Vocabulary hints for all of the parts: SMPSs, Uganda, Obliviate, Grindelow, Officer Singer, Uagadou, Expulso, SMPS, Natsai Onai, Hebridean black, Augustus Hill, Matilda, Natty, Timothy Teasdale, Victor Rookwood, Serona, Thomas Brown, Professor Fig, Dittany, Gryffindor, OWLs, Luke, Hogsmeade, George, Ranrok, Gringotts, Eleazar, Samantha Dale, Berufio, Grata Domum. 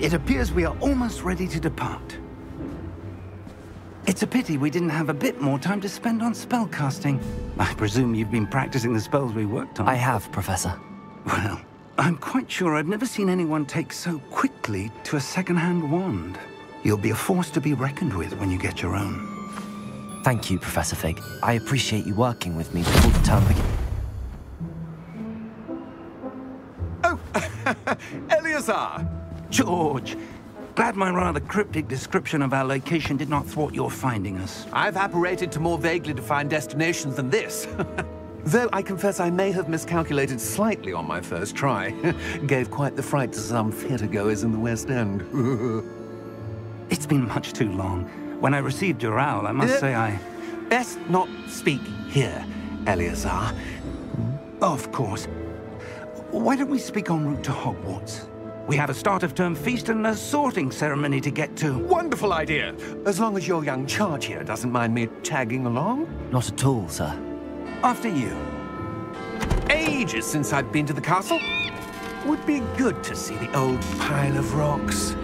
It appears we are almost ready to depart. It's a pity we didn't have a bit more time to spend on spellcasting. I presume you've been practicing the spells we worked on. I have, Professor. Well, I'm quite sure I've never seen anyone take so quickly to a second-hand wand. You'll be a force to be reckoned with when you get your own. Thank you, Professor Fig. I appreciate you working with me before the term begins. Oh! Eleazar! George! Glad my rather cryptic description of our location did not thwart your finding us. I've apparated to more vaguely defined destinations than this. Though I confess I may have miscalculated slightly on my first try. Gave quite the fright to some theatergoers in the West End. It's been much too long. When I received your owl, I must say I... Best not speak here, Eleazar. Of course. Why don't we speak en route to Hogwarts? We have a start of term feast and a sorting ceremony to get to. Wonderful idea! As long as your young charge here doesn't mind me tagging along. Not at all, sir. After you. Ages since I've been to the castle. Would be good to see the old pile of rocks.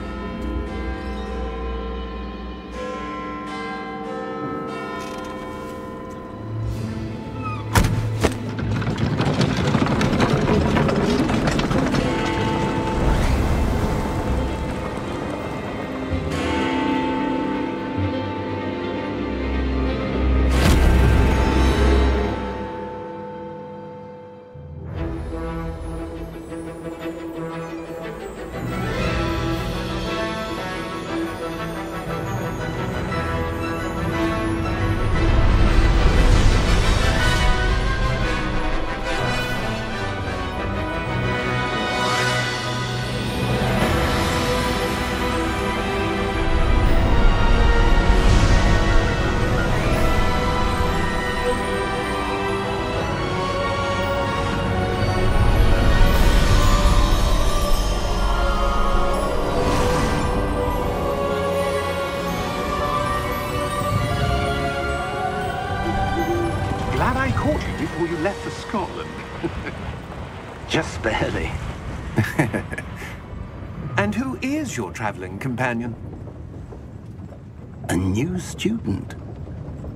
Just barely. And who is your traveling companion? A new student.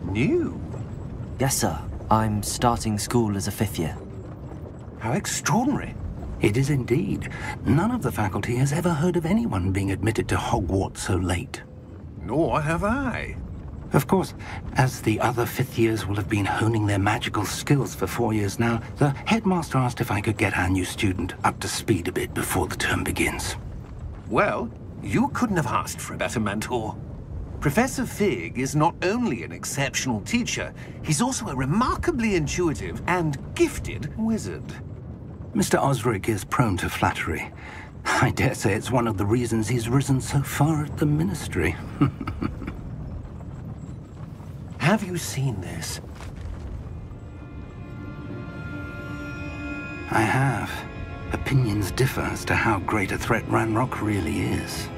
New? Yes, sir. I'm starting school as a fifth year. How extraordinary. It is indeed. None of the faculty has ever heard of anyone being admitted to Hogwarts so late. Nor have I. Of course, as the other fifth years will have been honing their magical skills for 4 years now, the headmaster asked if I could get our new student up to speed a bit before the term begins. Well, you couldn't have asked for a better mentor. Professor Fig is not only an exceptional teacher, he's also a remarkably intuitive and gifted wizard. Mr. Osric is prone to flattery. I dare say it's one of the reasons he's risen so far at the ministry. Have you seen this? I have. Opinions differ as to how great a threat Ranrok really is.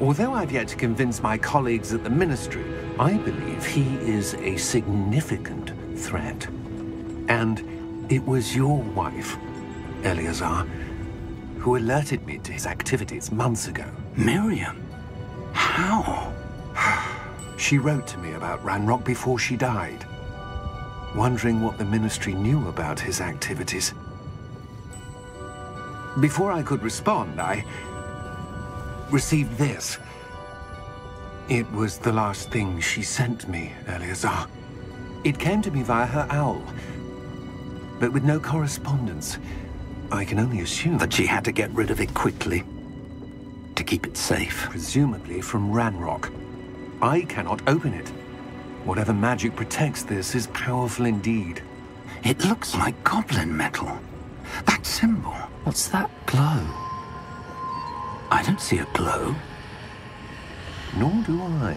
Although I've yet to convince my colleagues at the Ministry, I believe he is a significant threat. And it was your wife, Eleazar, who alerted me to his activities months ago. Miriam? How? She wrote to me about Ranrok before she died, wondering what the Ministry knew about his activities. Before I could respond, I received this. It was the last thing she sent me, Eleazar. It came to me via her owl, but with no correspondence. I can only assume that she had to get rid of it quickly, to keep it safe. Presumably from Ranrok. I cannot open it. Whatever magic protects this is powerful indeed. It looks like goblin metal. That symbol. What's that glow? I don't see a glow. Nor do I.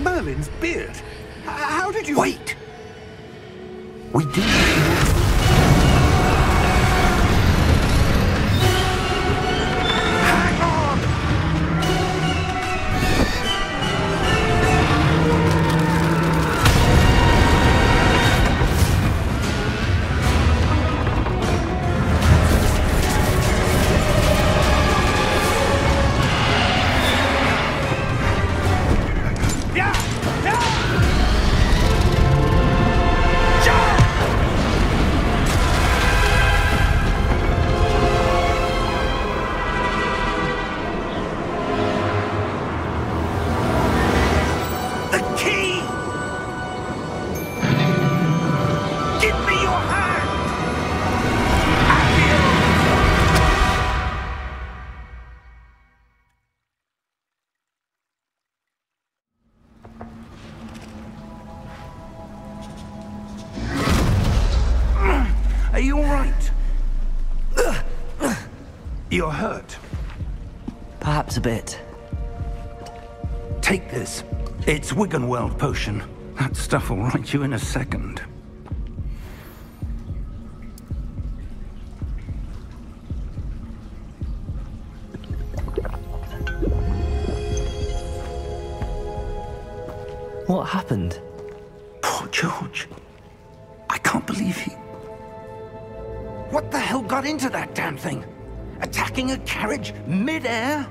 Merlin's beard! How did you... Wait! We do... You're hurt? Perhaps a bit. Take this. It's Wiggenweld potion. That stuff will right you in a second. What happened? Poor George. I can't believe he... What the hell got into that damn thing? Attacking a carriage mid-air?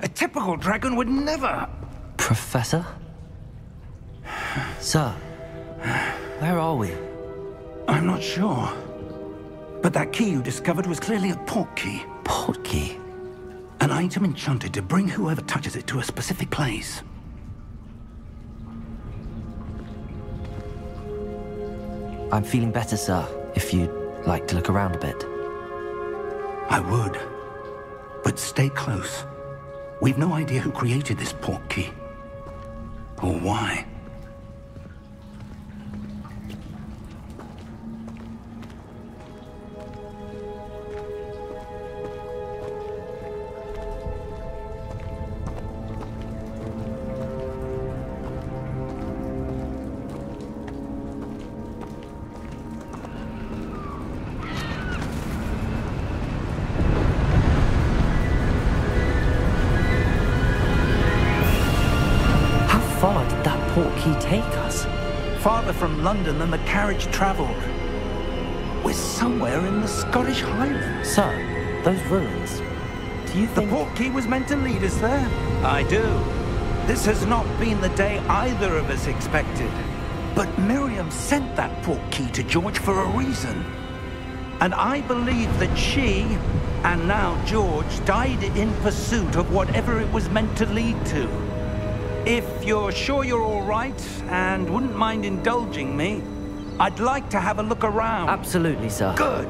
A typical dragon would never... Professor? Sir, where are we? I'm not sure. But that key you discovered was clearly a portkey. Portkey? An item enchanted to bring whoever touches it to a specific place. I'm feeling better, sir, if you'd like to look around a bit. I would. But stay close. We've no idea who created this portkey. Or why. London than the carriage travelled. We're somewhere in the Scottish Highlands. Sir, those ruins, do you think... The portkey was meant to lead us there? I do. This has not been the day either of us expected. But Miriam sent that portkey to George for a reason. And I believe that she, and now George, died in pursuit of whatever it was meant to lead to. If you're sure you're all right, and wouldn't mind indulging me, I'd like to have a look around. Absolutely, sir. Good.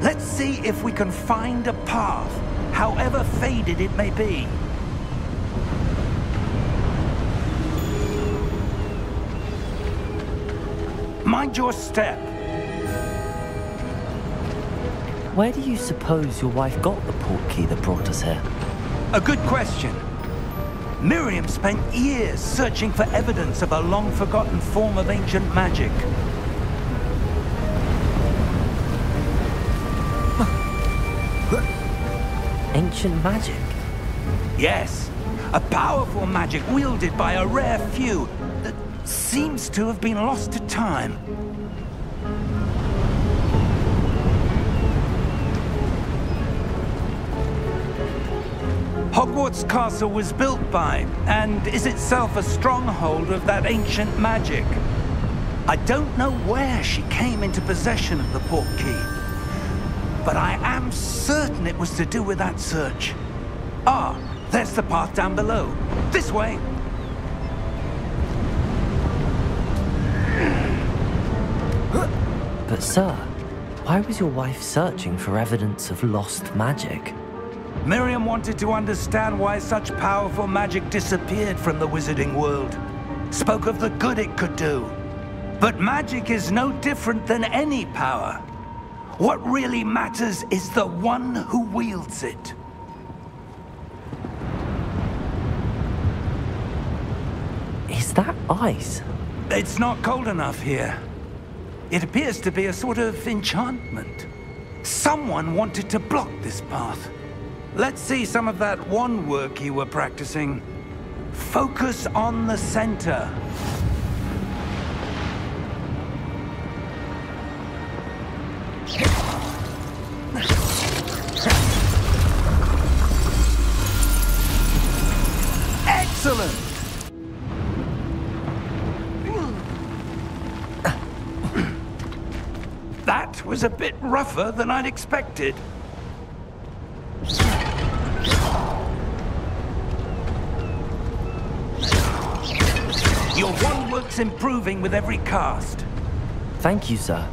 Let's see if we can find a path, however faded it may be. Mind your step. Where do you suppose your wife got the portkey that brought us here? A good question. Miriam spent years searching for evidence of a long-forgotten form of ancient magic. Ancient magic? Yes, a powerful magic wielded by a rare few that seems to have been lost to time. Hogwarts Castle was built by, and is itself a stronghold of that ancient magic. I don't know where she came into possession of the portkey, but I am certain it was to do with that search. Ah, there's the path down below. This way! But sir, why was your wife searching for evidence of lost magic? Miriam wanted to understand why such powerful magic disappeared from the wizarding world. Spoke of the good it could do. But magic is no different than any power. What really matters is the one who wields it. Is that ice? It's not cold enough here. It appears to be a sort of enchantment. Someone wanted to block this path. Let's see some of that one work you were practicing. Focus on the center. Excellent! That was a bit rougher than I'd expected. Your wand works improving with every cast. Thank you, sir.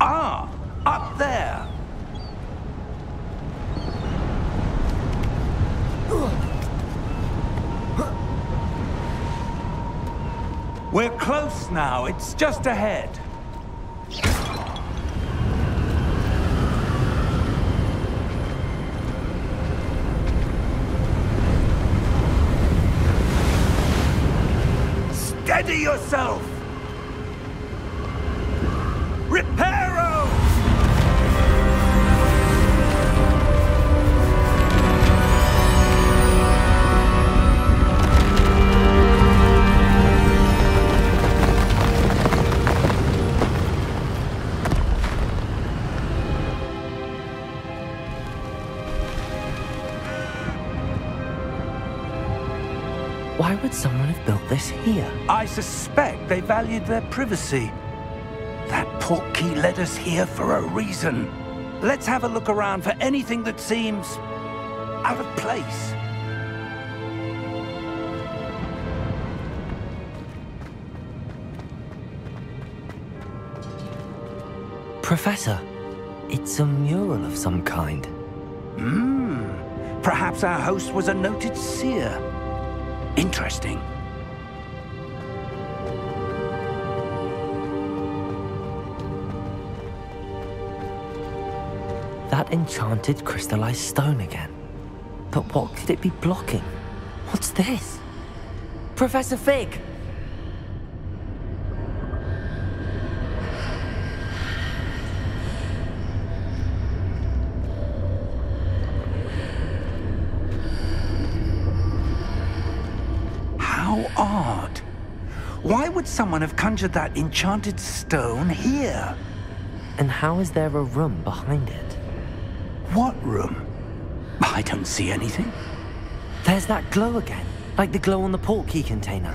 Ah, up there. We're close now. It's just ahead. Steady yourself! Reparo! Why would someone have built this here? I suspect they valued their privacy. That Portkey led us here for a reason. Let's have a look around for anything that seems out of place. Professor, it's a mural of some kind. Hmm. Perhaps our host was a noted seer. Interesting. That enchanted crystallized stone again. But what could it be blocking? What's this? Professor Fig! Odd. Why would someone have conjured that enchanted stone here? And how is there a room behind it? What room? I don't see anything. There's that glow again, like the glow on the Portkey container.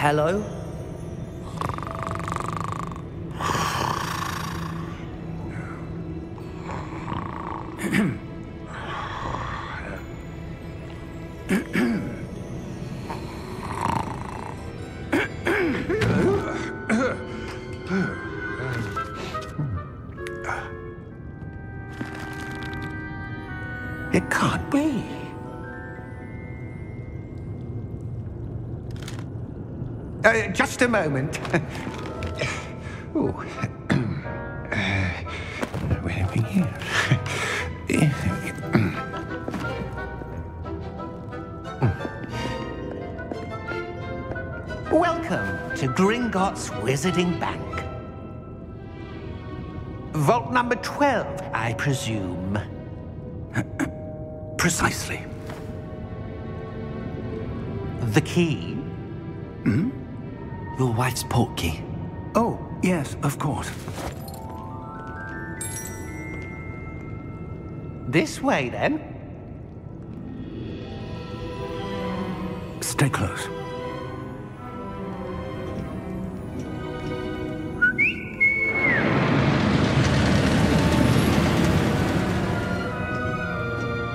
Hello? It can't be. Just a moment. Oh, we're having here. Welcome to Gringotts Wizarding Bank. Vault number 12, I presume. Precisely. The key? Hmm? Your wife's Portkey. Oh, yes, of course. This way, then. Stay close.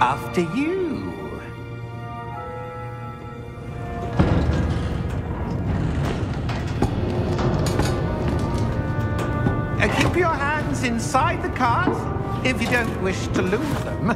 After you. Inside the cart, if you don't wish to lose them.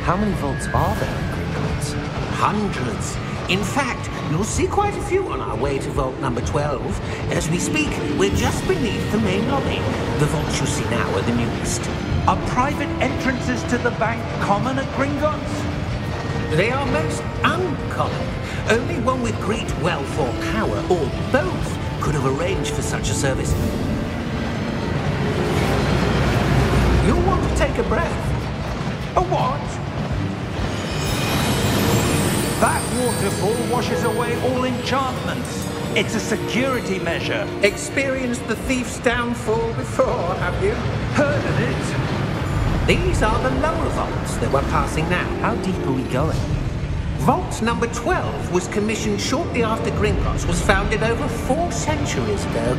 How many vaults are there in Gringotts? Hundreds. In fact, you'll see quite a few on our way to vault number 12. As we speak, we're just beneath the main lobby. The vaults you see now are the newest. Are private entrances to the bank common at Gringotts? They are most uncommon. Only one with great wealth or power, or both, could have arranged for such a service. You'll want to take a breath. A what? That waterfall washes away all enchantments. It's a security measure. Experienced the thief's downfall before, have you? Heard of it? These are the lower vaults that we're passing now. How deep are we going? Vault number 12 was commissioned shortly after Gringotts was founded over 4 centuries ago.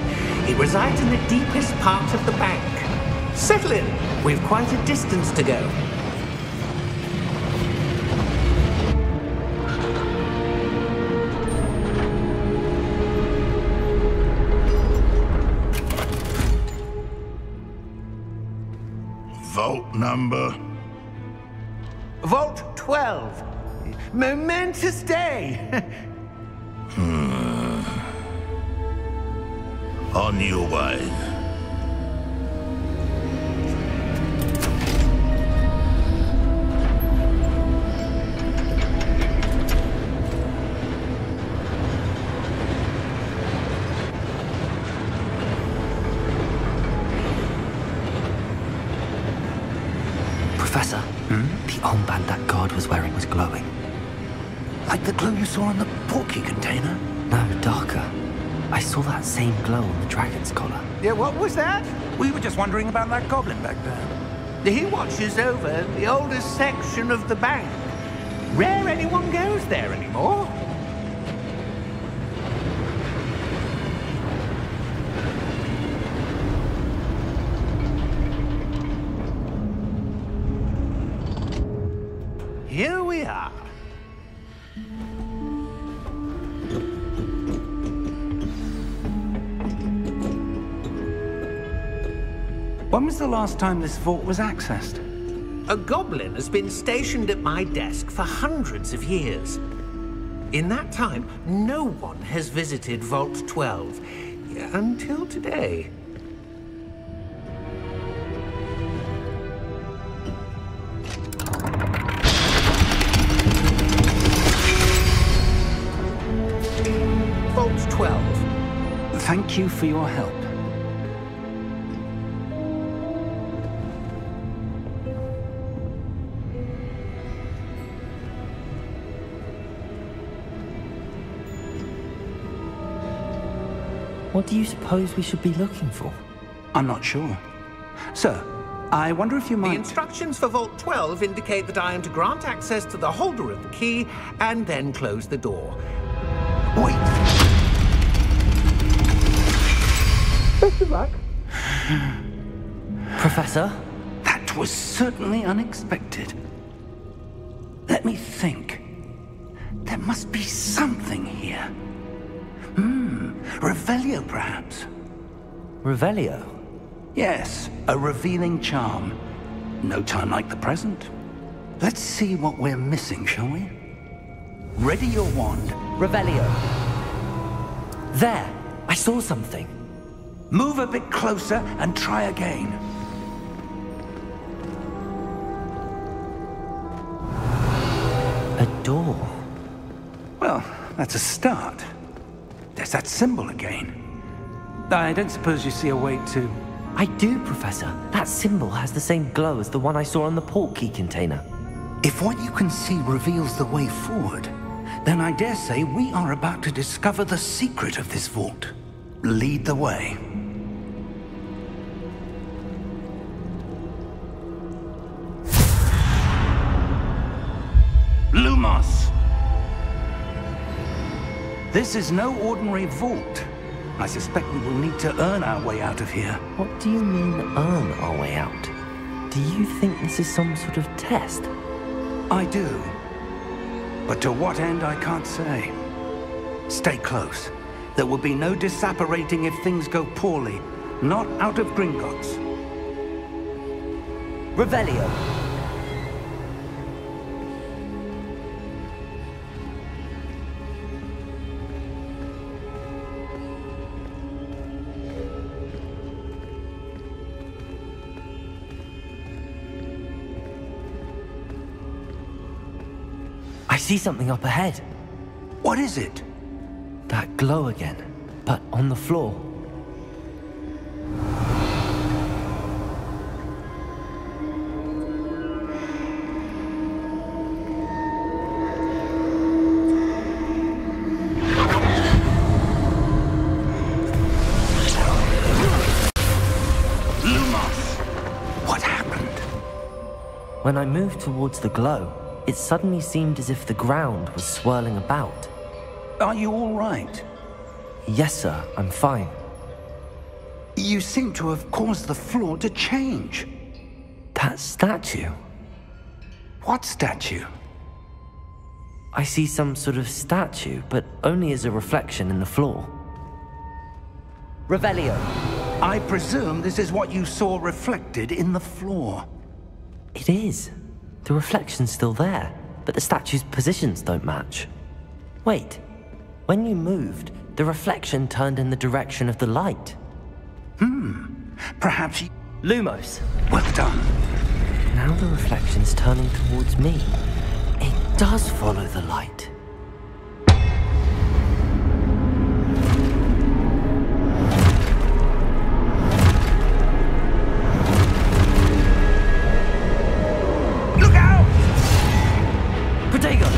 It resides in the deepest part of the bank. Settle in. We've quite a distance to go. Vault number? Vault 12. Momentous day. On your way. Professor, the armband that guard was wearing was glowing. Like the glow you saw in the Portkey container? No, darker. I saw that same glow on the dragon's collar. Yeah, what was that? We were just wondering about that goblin back there. He watches over the oldest section of the bank. Rare anyone goes there anymore. Here we are. When was the last time this vault was accessed? A goblin has been stationed at my desk for hundreds of years. In that time, no one has visited Vault 12 until today. Thank you for your help. What do you suppose we should be looking for? I'm not sure. Sir, I wonder if you might... The instructions for Vault 12 indicate that I am to grant access to the holder of the key and then close the door. Wait! Best of luck. Professor? That was certainly unexpected. Let me think. There must be something here. Revelio, perhaps. Revelio? Yes, a revealing charm. No time like the present. Let's see what we're missing, shall we? Ready your wand. Revelio. There, I saw something. Move a bit closer and try again. A door. Well, that's a start. There's that symbol again. I don't suppose you see a way to... I do, Professor. That symbol has the same glow as the one I saw on the Portkey container. If what you can see reveals the way forward, then I dare say we are about to discover the secret of this vault. Lead the way. Lumos! This is no ordinary vault. I suspect we will need to earn our way out of here. What do you mean, earn our way out? Do you think this is some sort of test? I do. But to what end, I can't say. Stay close. There will be no disapparating if things go poorly. Not out of Gringotts. Revelio. I see something up ahead. What is it? That glow again, but on the floor. When I moved towards the glow, it suddenly seemed as if the ground was swirling about. Are you all right? Yes, sir, I'm fine. You seem to have caused the floor to change. That statue? What statue? I see some sort of statue, but only as a reflection in the floor. Revelio. I presume this is what you saw reflected in the floor. It is. The reflection's still there, but the statue's positions don't match. Wait. When you moved, the reflection turned in the direction of the light. Perhaps you... Lumos. Well done. Now the reflection's turning towards me. It does follow the light. Look out! Protego!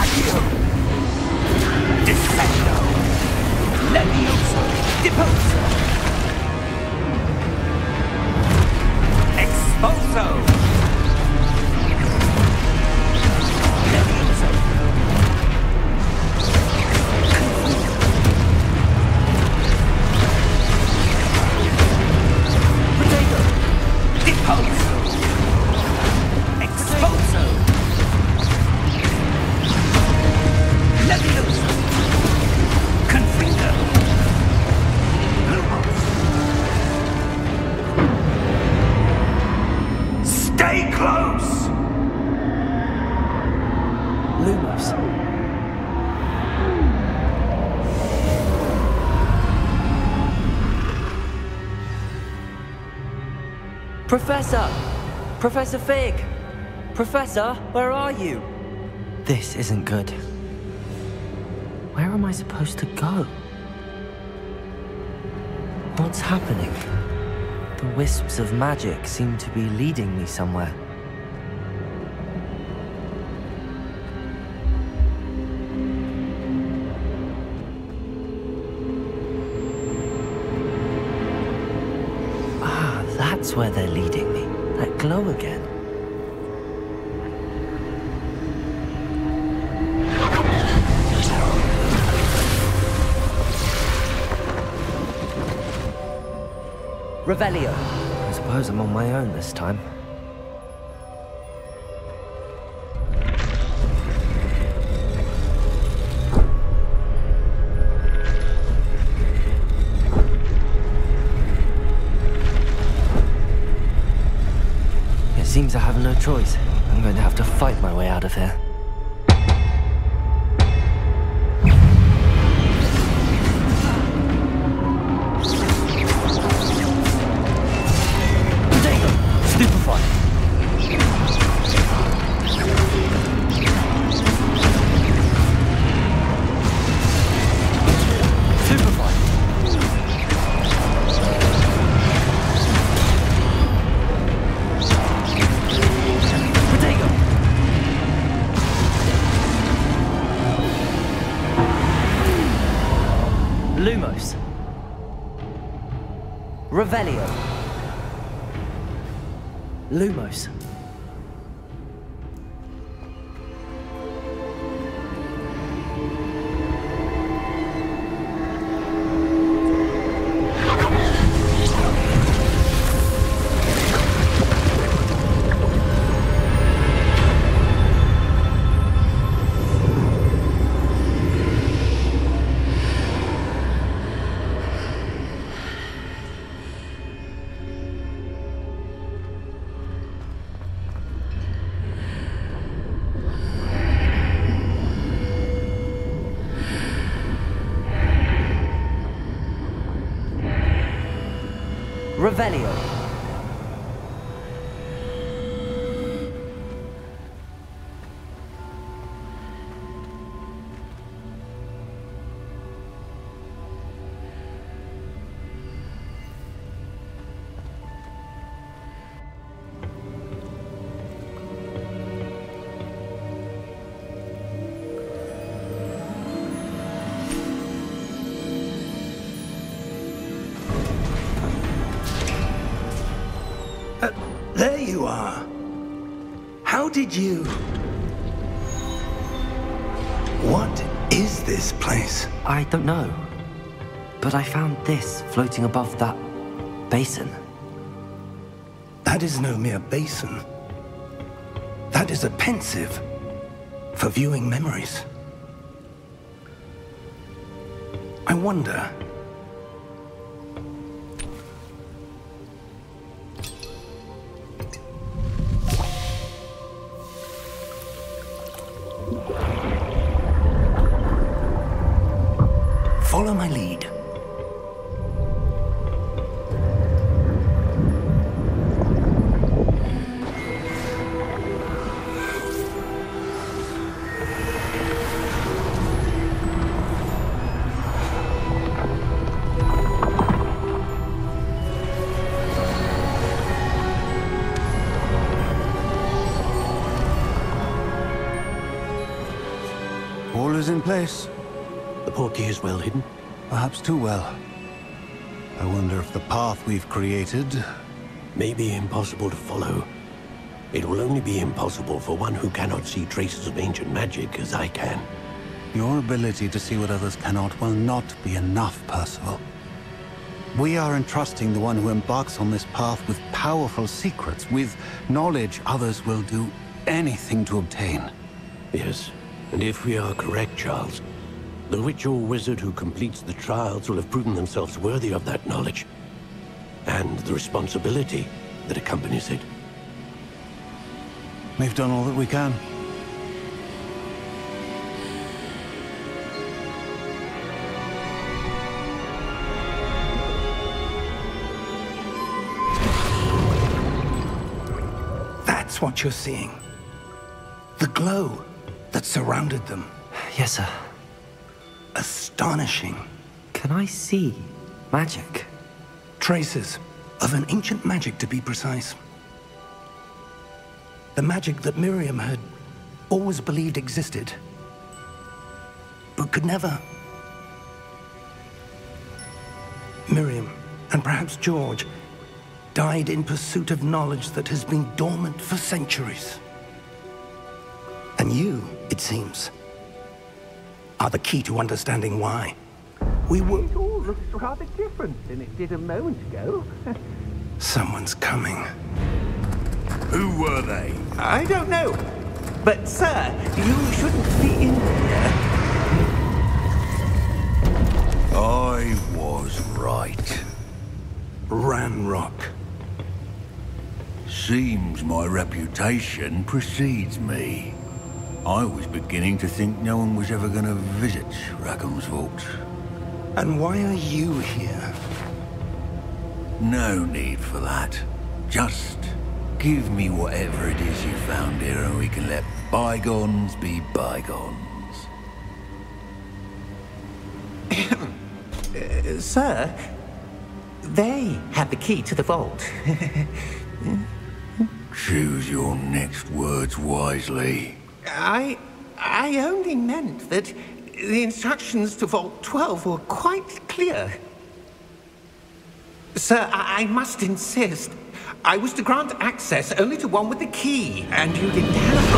Accio! Defendo! Levioso! Depose! Expulso! Professor! Professor Fig! Professor, where are you? This isn't good. Where am I supposed to go? What's happening? The wisps of magic seem to be leading me somewhere. That's where they're leading me. That glow again. Revelio. I suppose I'm on my own this time. Seems I have no choice. I'm going to have to fight my way out of here. Revelio. Lumos. Revelio. you are. How did you... What is this place? I don't know. But I found this floating above that basin. That is no mere basin. That is a pensieve for viewing memories. I wonder... Follow my lead. All is in place. The portkey is well hidden. Perhaps too well. I wonder if the path we've created may be impossible to follow. It will only be impossible for one who cannot see traces of ancient magic as I can. Your ability to see what others cannot will not be enough, Percival. We are entrusting the one who embarks on this path with powerful secrets, with knowledge others will do anything to obtain. Yes, and if we are correct, Charles, the witch or wizard who completes the trials will have proven themselves worthy of that knowledge, and the responsibility that accompanies it. We've done all that we can. That's what you're seeing. The glow that surrounded them. Yes, sir. Astonishing. Can I see magic? Traces of an ancient magic, to be precise. The magic that Miriam had always believed existed, but could never. Miriam, and perhaps George, died in pursuit of knowledge that has been dormant for centuries. And you, it seems, are the key to understanding why. We were... It all looks rather different than it did a moment ago. Someone's coming. Who were they? I don't know. But, sir, you shouldn't be in here. I was right. Ranrok. Seems my reputation precedes me. I was beginning to think no one was ever going to visit Rackham's vault. And why are you here? No need for that. Just give me whatever it is you found here and we can let bygones be bygones. Sir, they have the key to the vault. Choose your next words wisely. I only meant that the instructions to Vault 12 were quite clear. Sir, I must insist. I was to grant access only to one with the key, and you didn't have...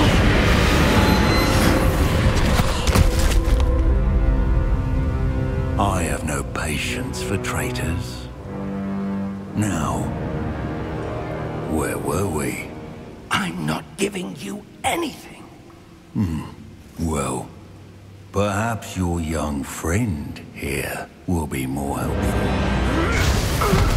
I have no patience for traitors. Now, where were we? I'm not giving you anything. Well, perhaps your young friend here will be more helpful.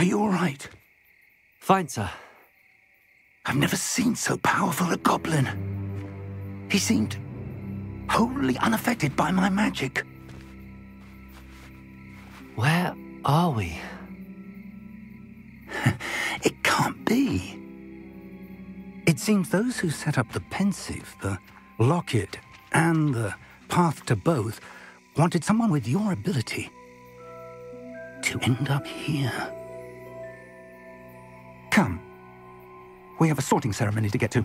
Are you all right? Fine, sir. I've never seen so powerful a goblin. He seemed wholly unaffected by my magic. Where are we? It can't be. It seems those who set up the pensieve, the locket, and the path to both wanted someone with your ability to end up here. Come. We have a sorting ceremony to get to.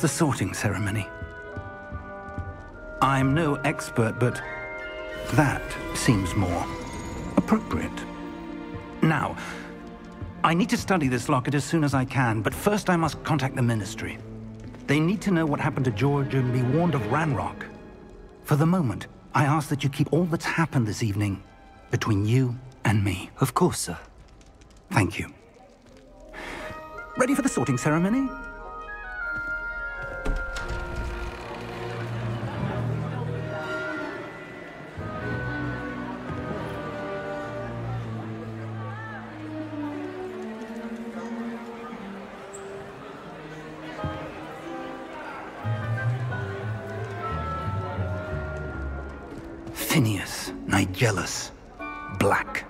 The sorting ceremony. I'm no expert, but that seems more appropriate. Now, I need to study this locket as soon as I can, but first I must contact the Ministry. They need to know what happened to George and be warned of Ranrok. For the moment, I ask that you keep all that's happened this evening between you and me. Of course, sir. Thank you. Ready for the sorting ceremony? Jealous. Black.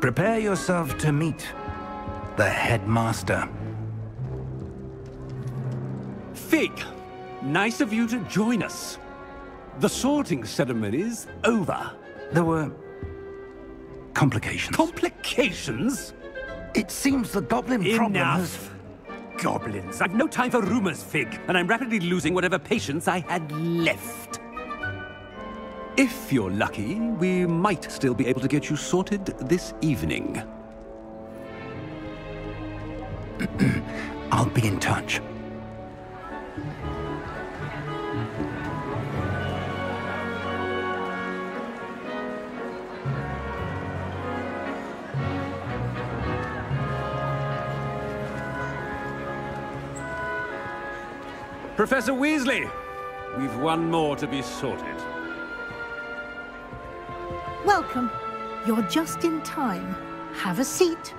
Prepare yourself to meet the headmaster. Fig, nice of you to join us. The sorting ceremony's over. There were complications. Complications? It seems the goblin problem has... Enough. Goblins. I've no time for rumors, Fig, and I'm rapidly losing whatever patience I had left. If you're lucky, we might still be able to get you sorted this evening. I'll be in touch. Professor Weasley, we've one more to be sorted. Welcome. You're just in time. Have a seat.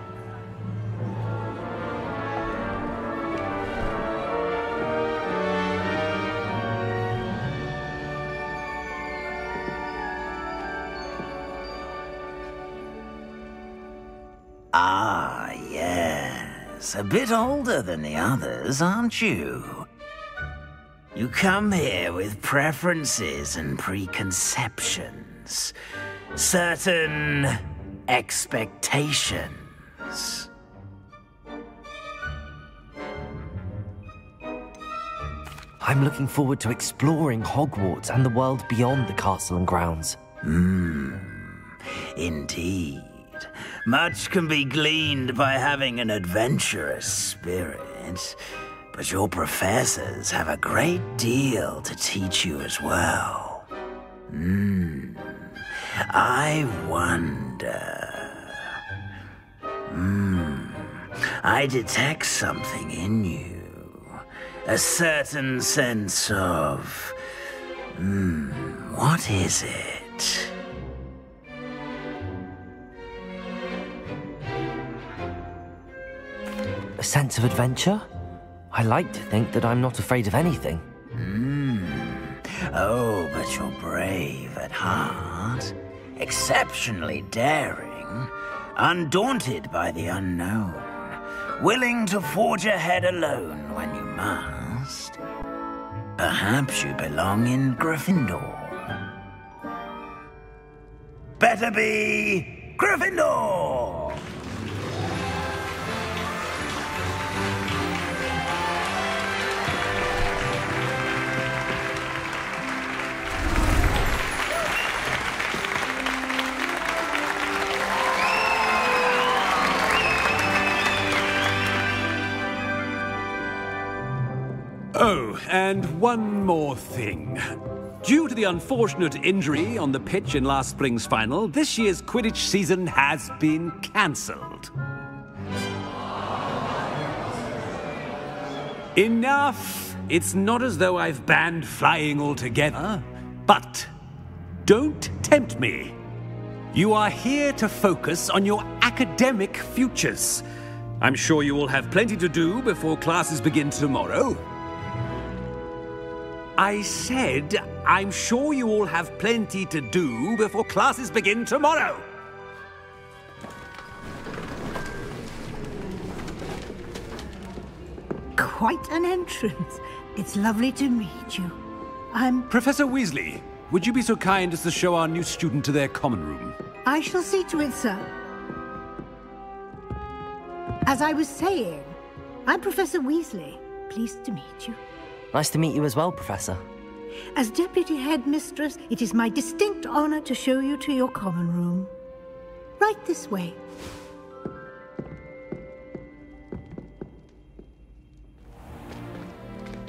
Ah, yes. A bit older than the others, aren't you? You come here with preferences and preconceptions. Certain expectations. I'm looking forward to exploring Hogwarts and the world beyond the castle and grounds. Indeed. Much can be gleaned by having an adventurous spirit, but your professors have a great deal to teach you as well. I wonder... I detect something in you. A certain sense of... what is it? A sense of adventure? I like to think that I'm not afraid of anything. Oh, but you're brave at heart. Exceptionally daring. Undaunted by the unknown. Willing to forge ahead alone when you must. Perhaps you belong in Gryffindor. Better be Gryffindor! Oh, and one more thing. Due to the unfortunate injury on the pitch in last spring's final, this year's Quidditch season has been cancelled. Enough! It's not as though I've banned flying altogether, but don't tempt me. You are here to focus on your academic futures. I'm sure you will have plenty to do before classes begin tomorrow. I said, I'm sure you all have plenty to do before classes begin tomorrow. Quite an entrance. It's lovely to meet you. I'm... Professor Weasley, would you be so kind as to show our new student to their common room? I shall see to it, sir. As I was saying, I'm Professor Weasley. Pleased to meet you. Nice to meet you as well, Professor. As Deputy Headmistress, it is my distinct honor to show you to your common room. Right this way.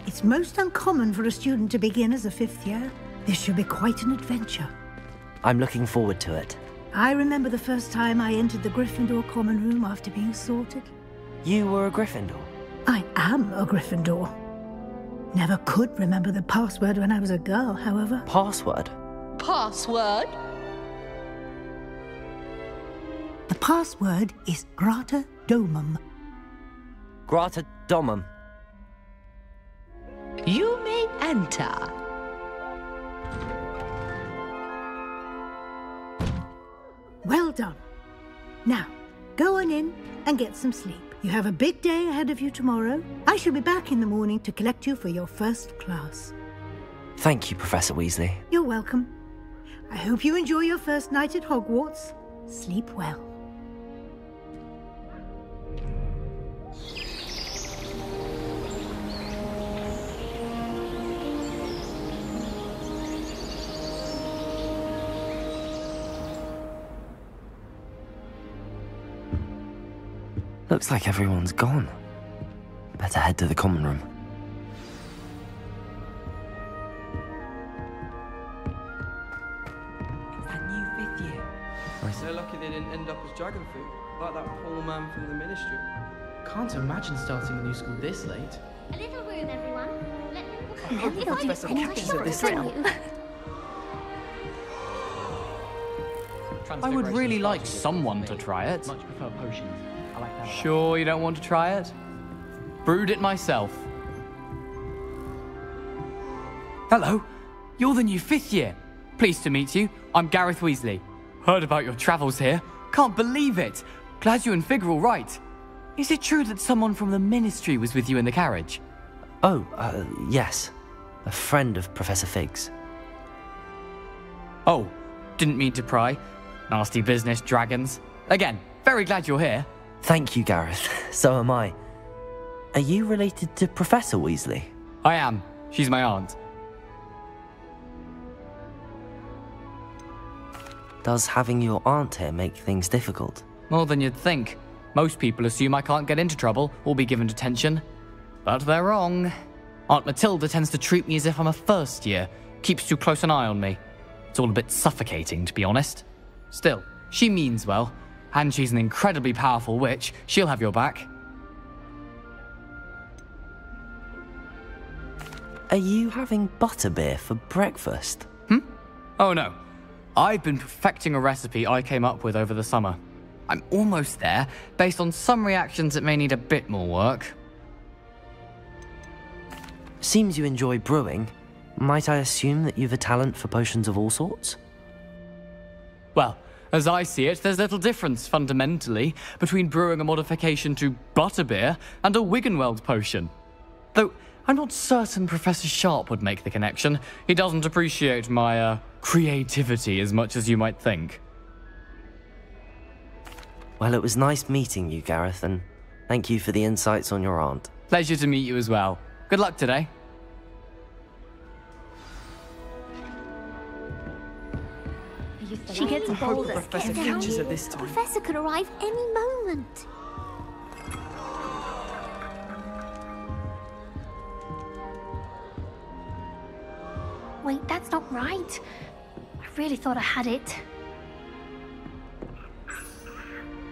It's most uncommon for a student to begin as a fifth year. This should be quite an adventure. I'm looking forward to it. I remember the first time I entered the Gryffindor common room after being sorted. You were a Gryffindor? I am a Gryffindor. Never could remember the password when I was a girl, however. Password? Password? The password is Grata Domum. Grata Domum. You may enter. Well done. Now, go on in and get some sleep. You have a big day ahead of you tomorrow. I shall be back in the morning to collect you for your first class. Thank you, Professor Weasley. You're welcome. I hope you enjoy your first night at Hogwarts. Sleep well. Looks like everyone's gone. Better head to the common room. It's that new fifth year. I'm so lucky they didn't end up as dragon fruit, like that poor man from the ministry. Can't imagine starting a new school this late. A little room, everyone. Let me look at the best things at this realm. I would really like someone to try it. Much prefer potions. Sure you don't want to try it? Brewed it myself. Hello, you're the new fifth year. Pleased to meet you, I'm Gareth Weasley. Heard about your travels here. Can't believe it. Glad you and Fig are all right. Is it true that someone from the ministry was with you in the carriage? Oh, yes. A friend of Professor Fig's. Oh, didn't mean to pry. Nasty business, dragons. Again, very glad you're here. Thank you, Gareth. So am I. Are you related to Professor Weasley? I am. She's my aunt. Does having your aunt here make things difficult? More than you'd think. Most people assume I can't get into trouble or be given detention. But they're wrong. Aunt Matilda tends to treat me as if I'm a first year. Keeps too close an eye on me. It's all a bit suffocating, to be honest. Still, she means well. And she's an incredibly powerful witch. She'll have your back. Are you having butterbeer for breakfast? Oh no. I've been perfecting a recipe I came up with over the summer. I'm almost there. Based on some reactions, it may need a bit more work. Seems you enjoy brewing. Might I assume that you've a talent for potions of all sorts? Well, as I see it, there's little difference, fundamentally, between brewing a modification to butterbeer and a Wiggenweld potion. Though, I'm not certain Professor Sharp would make the connection. He doesn't appreciate my, creativity as much as you might think. Well, it was nice meeting you, Gareth, and thank you for the insights on your aunt. Pleasure to meet you as well. Good luck today. She gets bold as the Professor could arrive any moment. Wait, that's not right. I really thought I had it.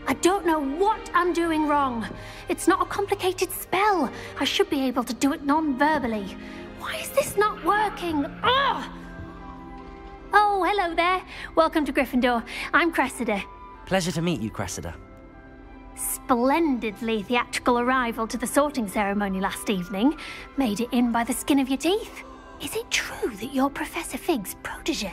I don't know what I'm doing wrong. It's not a complicated spell. I should be able to do it non-verbally. Why is this not working? Ah! Oh, hello there. Welcome to Gryffindor. I'm Cressida. Pleasure to meet you, Cressida. Splendidly theatrical arrival to the sorting ceremony last evening. Made it in by the skin of your teeth. Is it true that you're Professor Fig's protege?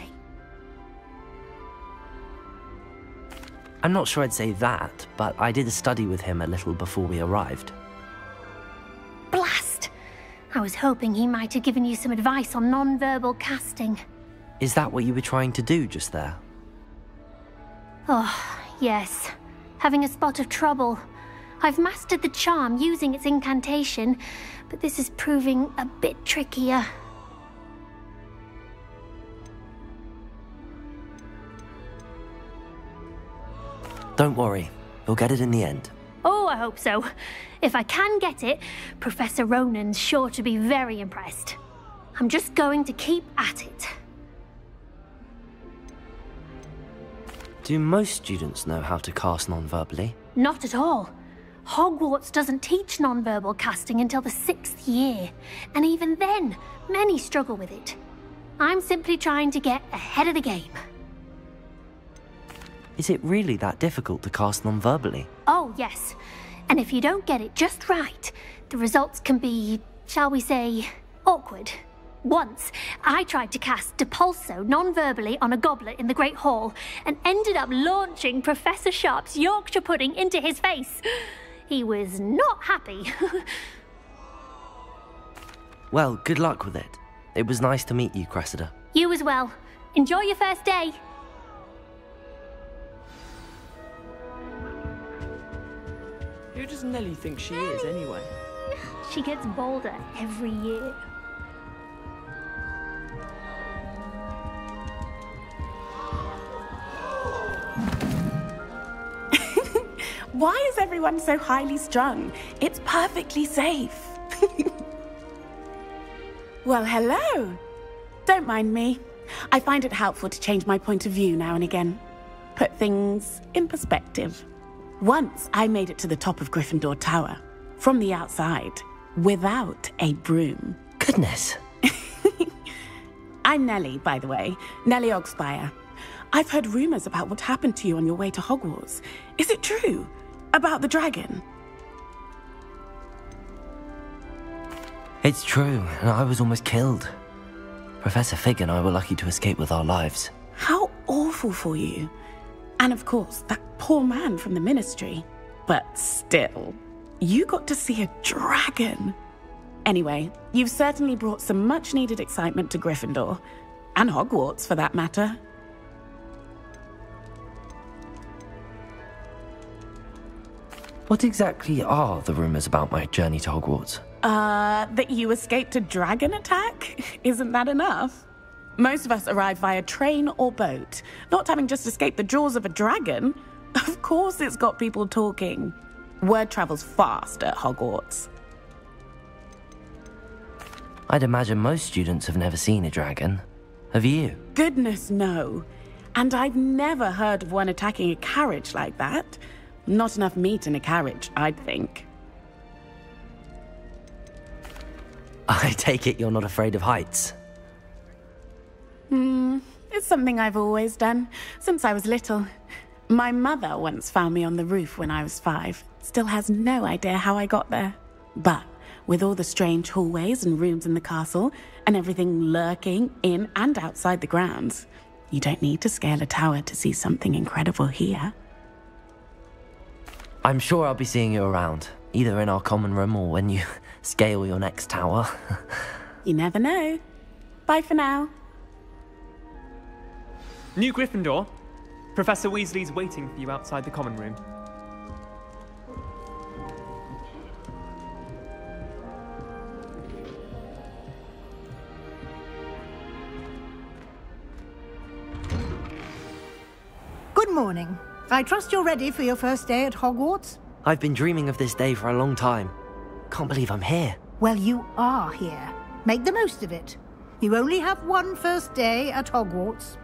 I'm not sure I'd say that, but I did a study with him a little before we arrived. Blast! I was hoping he might have given you some advice on non-verbal casting. Is that what you were trying to do just there? Oh, yes. Having a spot of trouble. I've mastered the charm using its incantation, but this is proving a bit trickier. Don't worry. You'll get it in the end. Oh, I hope so. If I can get it, Professor Ronan's sure to be very impressed. I'm just going to keep at it. Do most students know how to cast non-verbally? Not at all. Hogwarts doesn't teach non-verbal casting until the 6th year, and even then, many struggle with it. I'm simply trying to get ahead of the game. Is it really that difficult to cast non-verbally? Oh, yes. And if you don't get it just right, the results can be, shall we say, awkward. Once, I tried to cast Depulso non-verbally on a goblet in the Great Hall and ended up launching Professor Sharp's Yorkshire pudding into his face. He was not happy. Well, good luck with it. It was nice to meet you, Cressida. You as well. Enjoy your first day. Who does Nelly think she is, anyway? She gets bolder every year. Why is everyone so highly strung? It's perfectly safe. Well, hello. Don't mind me. I find it helpful to change my point of view now and again. Put things in perspective. Once I made it to the top of Gryffindor Tower, from the outside, without a broom. Goodness. I'm Nelly, by the way. Nelly Ogspire. I've heard rumors about what happened to you on your way to Hogwarts. Is it true? About the dragon? It's true, and I was almost killed. Professor Fig and I were lucky to escape with our lives. How awful for you. And of course, that poor man from the ministry. But still, you got to see a dragon. Anyway, you've certainly brought some much-needed excitement to Gryffindor. And Hogwarts, for that matter. What exactly are the rumors about my journey to Hogwarts? That you escaped a dragon attack? Isn't that enough? Most of us arrive via train or boat, not having just escaped the jaws of a dragon. Of course it's got people talking. Word travels fast at Hogwarts. I'd imagine most students have never seen a dragon. Have you? Goodness, no. And I've never heard of one attacking a carriage like that. Not enough meat in a carriage, I'd think. I take it you're not afraid of heights? It's something I've always done, since I was little. My mother once found me on the roof when I was 5. Still has no idea how I got there. But with all the strange hallways and rooms in the castle and everything lurking in and outside the grounds. You don't need to scale a tower to see something incredible here. I'm sure I'll be seeing you around, either in our common room or when you scale your next tower. You never know. Bye for now. New Gryffindor, Professor Weasley's waiting for you outside the common room. Good morning. I trust you're ready for your first day at Hogwarts? I've been dreaming of this day for a long time. Can't believe I'm here. Well, you are here. Make the most of it. You only have one first day at Hogwarts.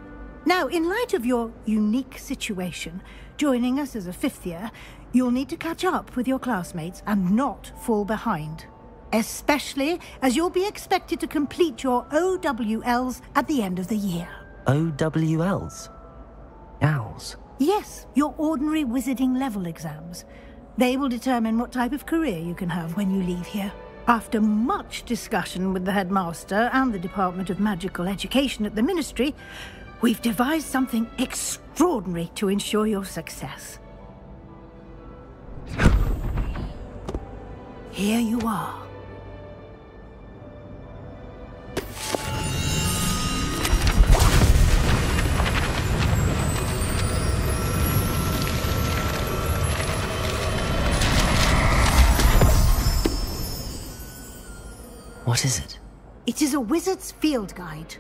Now, in light of your unique situation, joining us as a fifth year, you'll need to catch up with your classmates and not fall behind. Especially as you'll be expected to complete your OWLs at the end of the year. OWLs? Owls? Yes, your ordinary wizarding level exams. They will determine what type of career you can have when you leave here. After much discussion with the headmaster and the Department of Magical Education at the Ministry, we've devised something extraordinary to ensure your success. Here you are. What is it? It is a wizard's field guide.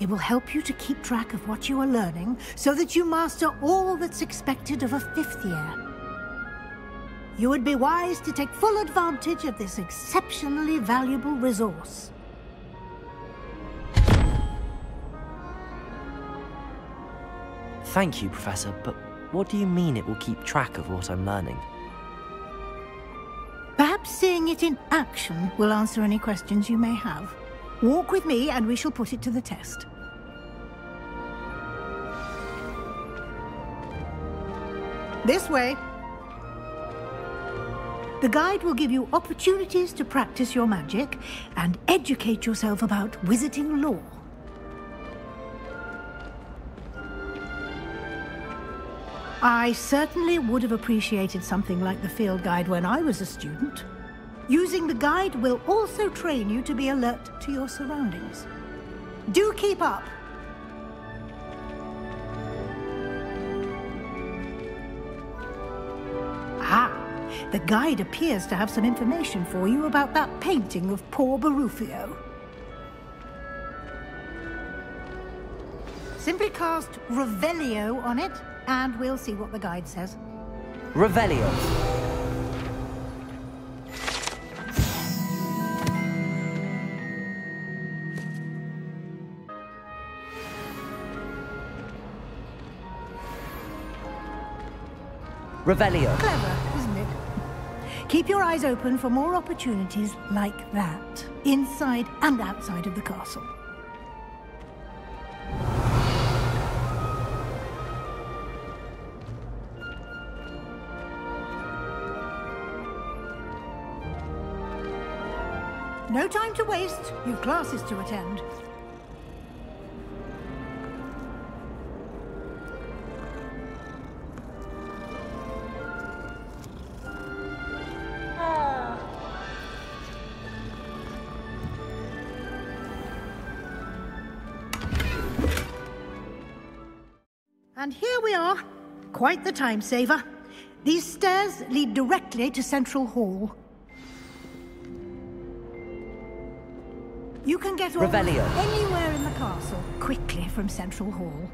It will help you to keep track of what you are learning so that you master all that's expected of a fifth year. You would be wise to take full advantage of this exceptionally valuable resource. Thank you, Professor, but what do you mean it will keep track of what I'm learning? Perhaps seeing it in action will answer any questions you may have. Walk with me and we shall put it to the test. This way. The guide will give you opportunities to practice your magic and educate yourself about wizarding lore. I certainly would have appreciated something like the field guide when I was a student. Using the guide will also train you to be alert to your surroundings. Do keep up! Ah! The guide appears to have some information for you about that painting of poor Berufio. Simply cast Revelio on it, and we'll see what the guide says. Revelio. Revelio. Clever, isn't it? Keep your eyes open for more opportunities like that, inside and outside of the castle. No time to waste. You've classes to attend. And here we are. Quite the time saver. These stairs lead directly to Central Hall. You can get off anywhere in the castle quickly from Central Hall.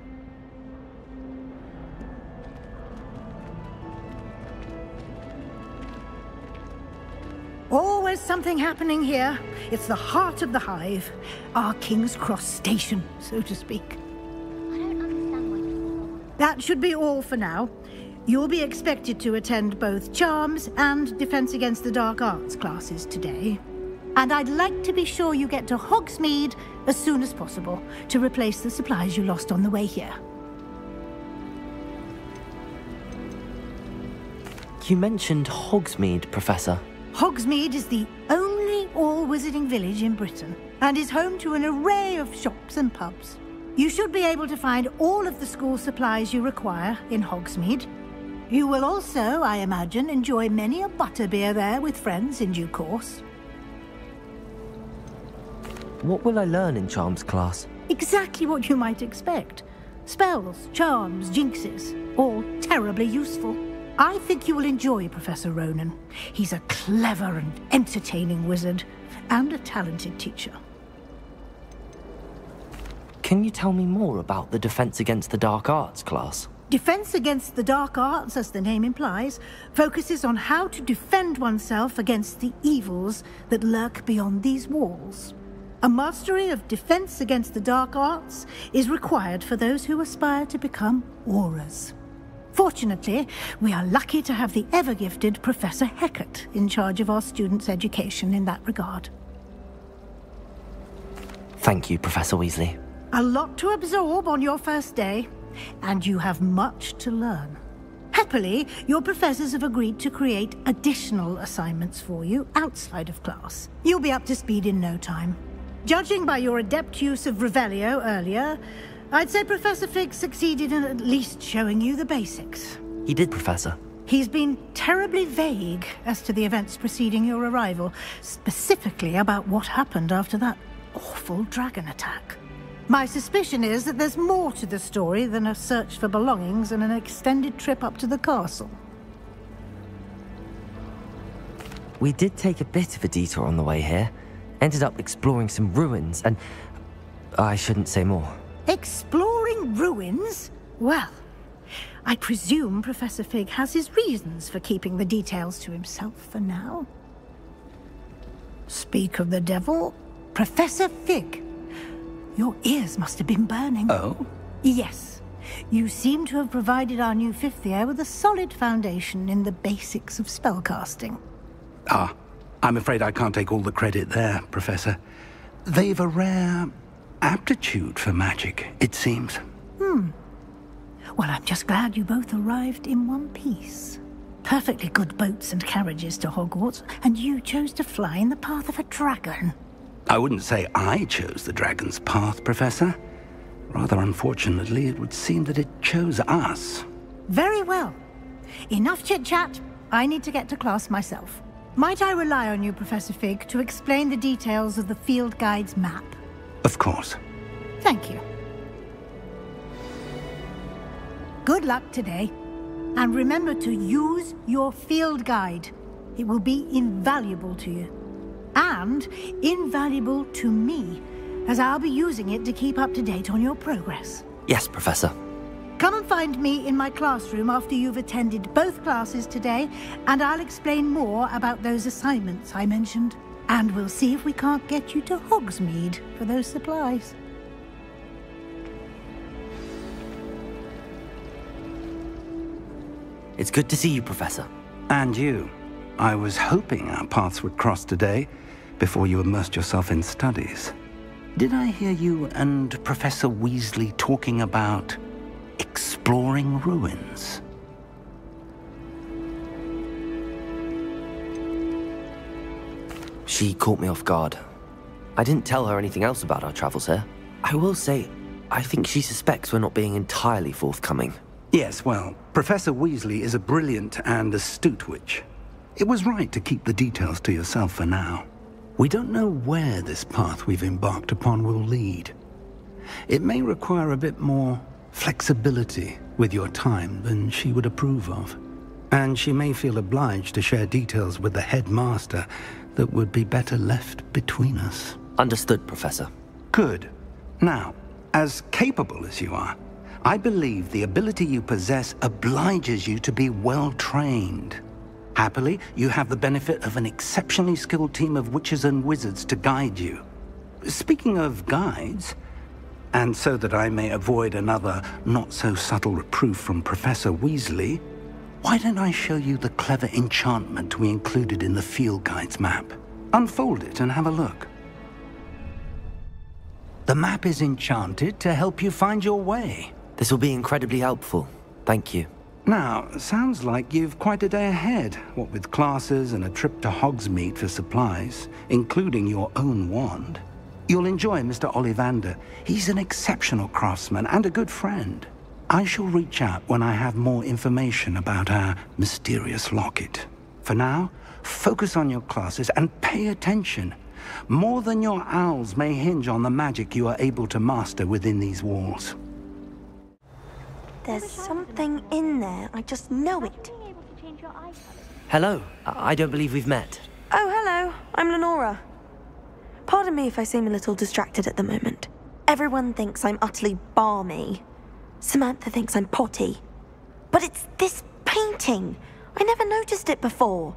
Always something happening here. It's the heart of the hive. Our King's Cross Station, so to speak. That should be all for now. You'll be expected to attend both Charms and Defense Against the Dark Arts classes today. And I'd like to be sure you get to Hogsmeade as soon as possible to replace the supplies you lost on the way here. You mentioned Hogsmeade, Professor. Hogsmeade is the only all wizarding village in Britain and is home to an array of shops and pubs. You should be able to find all of the school supplies you require in Hogsmeade. You will also, I imagine, enjoy many a butterbeer there with friends in due course. What will I learn in Charms class? Exactly what you might expect. Spells, charms, jinxes, all terribly useful. I think you will enjoy Professor Ronan. He's a clever and entertaining wizard, and a talented teacher. Can you tell me more about the Defense Against the Dark Arts class? Defense Against the Dark Arts, as the name implies, focuses on how to defend oneself against the evils that lurk beyond these walls. A mastery of Defense Against the Dark Arts is required for those who aspire to become Aurors. Fortunately, we are lucky to have the ever-gifted Professor Hecate in charge of our students' education in that regard. Thank you, Professor Weasley. A lot to absorb on your first day, and you have much to learn. Happily, your professors have agreed to create additional assignments for you outside of class. You'll be up to speed in no time. Judging by your adept use of Revelio earlier, I'd say Professor Fig succeeded in at least showing you the basics. He did, Professor. He's been terribly vague as to the events preceding your arrival, specifically about what happened after that awful dragon attack. My suspicion is that there's more to the story than a search for belongings and an extended trip up to the castle. We did take a bit of a detour on the way here. Ended up exploring some ruins and... I shouldn't say more. Exploring ruins? Well, I presume Professor Fig has his reasons for keeping the details to himself for now. Speak of the devil, Professor Fig. Your ears must have been burning. Oh? Yes. You seem to have provided our new fifth year with a solid foundation in the basics of spellcasting. Ah, I'm afraid I can't take all the credit there, Professor. They've a rare aptitude for magic, it seems. Hmm. Well, I'm just glad you both arrived in one piece. Perfectly good boats and carriages to Hogwarts, and you chose to fly in the path of a dragon. I wouldn't say I chose the dragon's path, Professor. Rather unfortunately, it would seem that it chose us. Very well. Enough chit-chat. I need to get to class myself. Might I rely on you, Professor Fig, to explain the details of the field guide's map? Of course. Thank you. Good luck today. And remember to use your field guide. It will be invaluable to you. And invaluable to me, as I'll be using it to keep up to date on your progress. Yes, Professor. Come and find me in my classroom after you've attended both classes today, and I'll explain more about those assignments I mentioned. And we'll see if we can't get you to Hogsmeade for those supplies. It's good to see you, Professor. And you. I was hoping our paths would cross today, before you immersed yourself in studies. Did I hear you and Professor Weasley talking about exploring ruins? She caught me off guard. I didn't tell her anything else about our travels here. I will say, I think she suspects we're not being entirely forthcoming. Yes, well, Professor Weasley is a brilliant and astute witch. It was right to keep the details to yourself for now. We don't know where this path we've embarked upon will lead. It may require a bit more flexibility with your time than she would approve of. And she may feel obliged to share details with the headmaster that would be better left between us. Understood, Professor. Good. Now, as capable as you are, I believe the ability you possess obliges you to be well-trained. Happily, you have the benefit of an exceptionally skilled team of witches and wizards to guide you. Speaking of guides, and so that I may avoid another not-so-subtle reproof from Professor Weasley, why don't I show you the clever enchantment we included in the field guide's map? Unfold it and have a look. The map is enchanted to help you find your way. This will be incredibly helpful. Thank you. Now, sounds like you've quite a day ahead, what with classes and a trip to Hogsmeade for supplies, including your own wand. You'll enjoy Mr. Ollivander. He's an exceptional craftsman and a good friend. I shall reach out when I have more information about our mysterious locket. For now, focus on your classes and pay attention. More than your OWLs may hinge on the magic you are able to master within these walls. There's something in there, I just know it. Hello, I don't believe we've met. Oh, hello, I'm Lenora. Pardon me if I seem a little distracted at the moment. Everyone thinks I'm utterly balmy. Samantha thinks I'm potty. But it's this painting. I never noticed it before.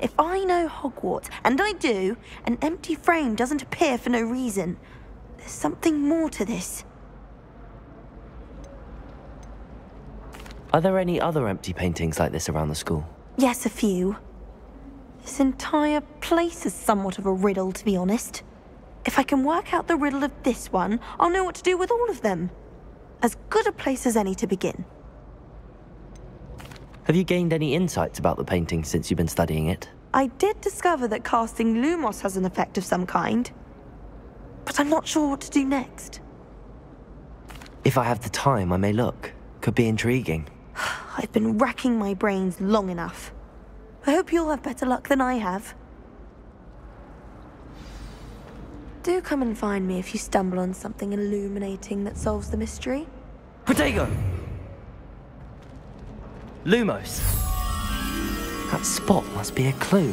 If I know Hogwarts, and I do, an empty frame doesn't appear for no reason. There's something more to this. Are there any other empty paintings like this around the school? Yes, a few. This entire place is somewhat of a riddle, to be honest. If I can work out the riddle of this one, I'll know what to do with all of them. As good a place as any to begin. Have you gained any insights about the painting since you've been studying it? I did discover that casting Lumos has an effect of some kind, but I'm not sure what to do next. If I have the time, I may look. Could be intriguing. I've been racking my brains long enough. I hope you'll have better luck than I have. Do come and find me if you stumble on something illuminating that solves the mystery. Protego! Lumos! That spot must be a clue.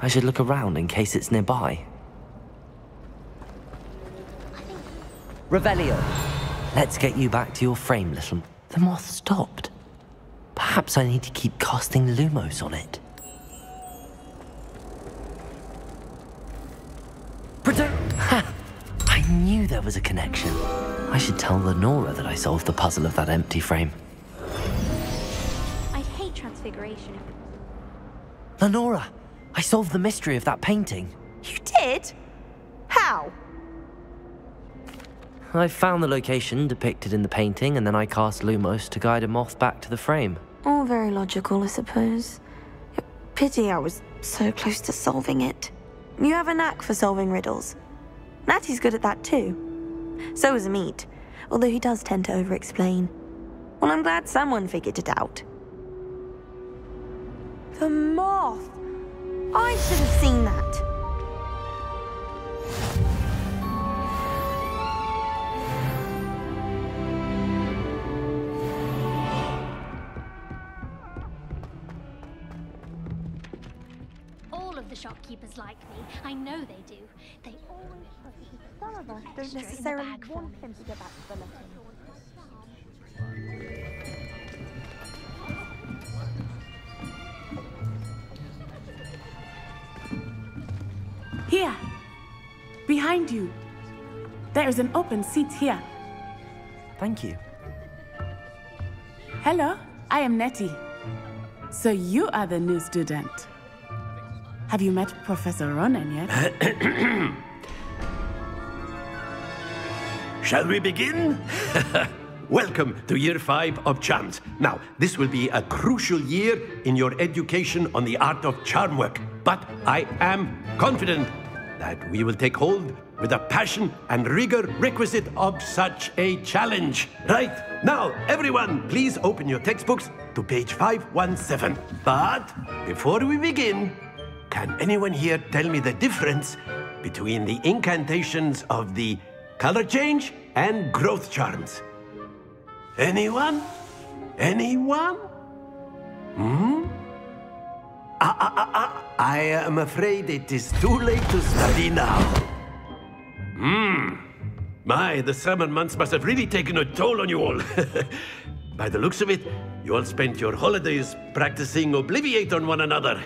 I should look around in case it's nearby. Revelio! Let's get you back to your frame, little... The moth stopped. Perhaps I need to keep casting Lumos on it. Ha! I knew there was a connection. I should tell Lenora that I solved the puzzle of that empty frame. I'd hate transfiguration. Lenora! I solved the mystery of that painting. You did? How? I found the location depicted in the painting, and then I cast Lumos to guide a moth back to the frame. All very logical, I suppose. Pity I was so close to solving it. You have a knack for solving riddles. Natty's good at that too. So is Meat, although he does tend to over-explain. Well, I'm glad someone figured it out. The moth! I should have seen that! Shopkeepers like me. I know they do. They always put some of us don't necessarily want them to go back to the letter. Here. Behind you. There is an open seat here. Thank you. Hello, I am Natty. So you are the new student. Have you met Professor Ronan yet? Shall we begin? Welcome to Year 5 of Charms. Now, this will be a crucial year in your education on the art of charm work, but I am confident that we will take hold with the passion and rigor requisite of such a challenge. Right, now, everyone, please open your textbooks to page 517. But before we begin, can anyone here tell me the difference between the incantations of the color change and growth charms? Anyone? Anyone? Hmm? I am afraid it is too late to study now. Hmm. My, the summer months must have really taken a toll on you all. By the looks of it, you all spent your holidays practicing Obliviate on one another.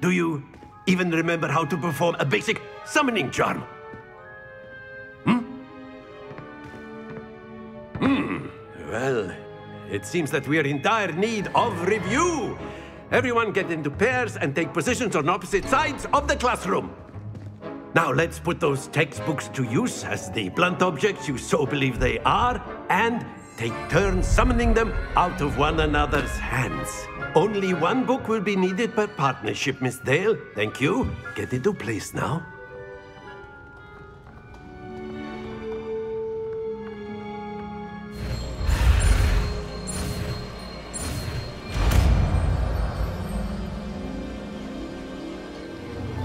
Do you even remember how to perform a basic summoning charm? Hmm? Hmm. Well, it seems that we are in dire need of review. Everyone get into pairs and take positions on opposite sides of the classroom. Now let's put those textbooks to use as the blunt objects you so believe they are, and take turns summoning them out of one another's hands. Only one book will be needed per partnership, Miss Dale. Thank you. Get into place now.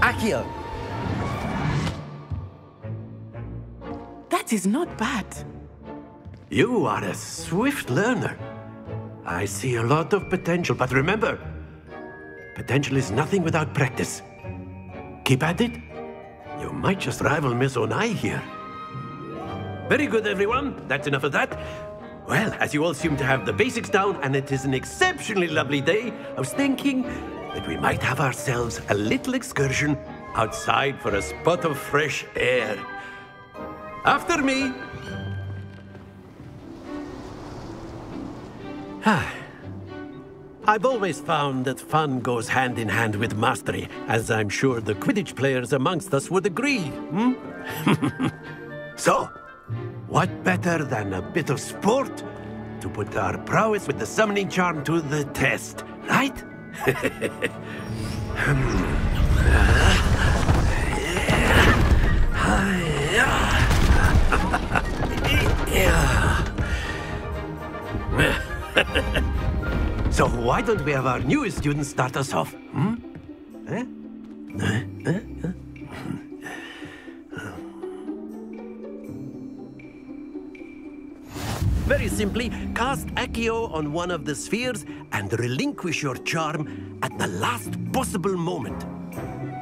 Accio. That is not bad. You are a swift learner. I see a lot of potential, but remember, potential is nothing without practice. Keep at it. You might just rival Miss Onai here. Very good, everyone. That's enough of that. Well, as you all seem to have the basics down, and it is an exceptionally lovely day, I was thinking that we might have ourselves a little excursion outside for a spot of fresh air. After me. I've always found that fun goes hand in hand with mastery, as I'm sure the Quidditch players amongst us would agree, So, what better than a bit of sport to put our prowess with the summoning charm to the test, right? So why don't we have our newest student start us off? Very simply, cast Accio on one of the spheres and relinquish your charm at the last possible moment.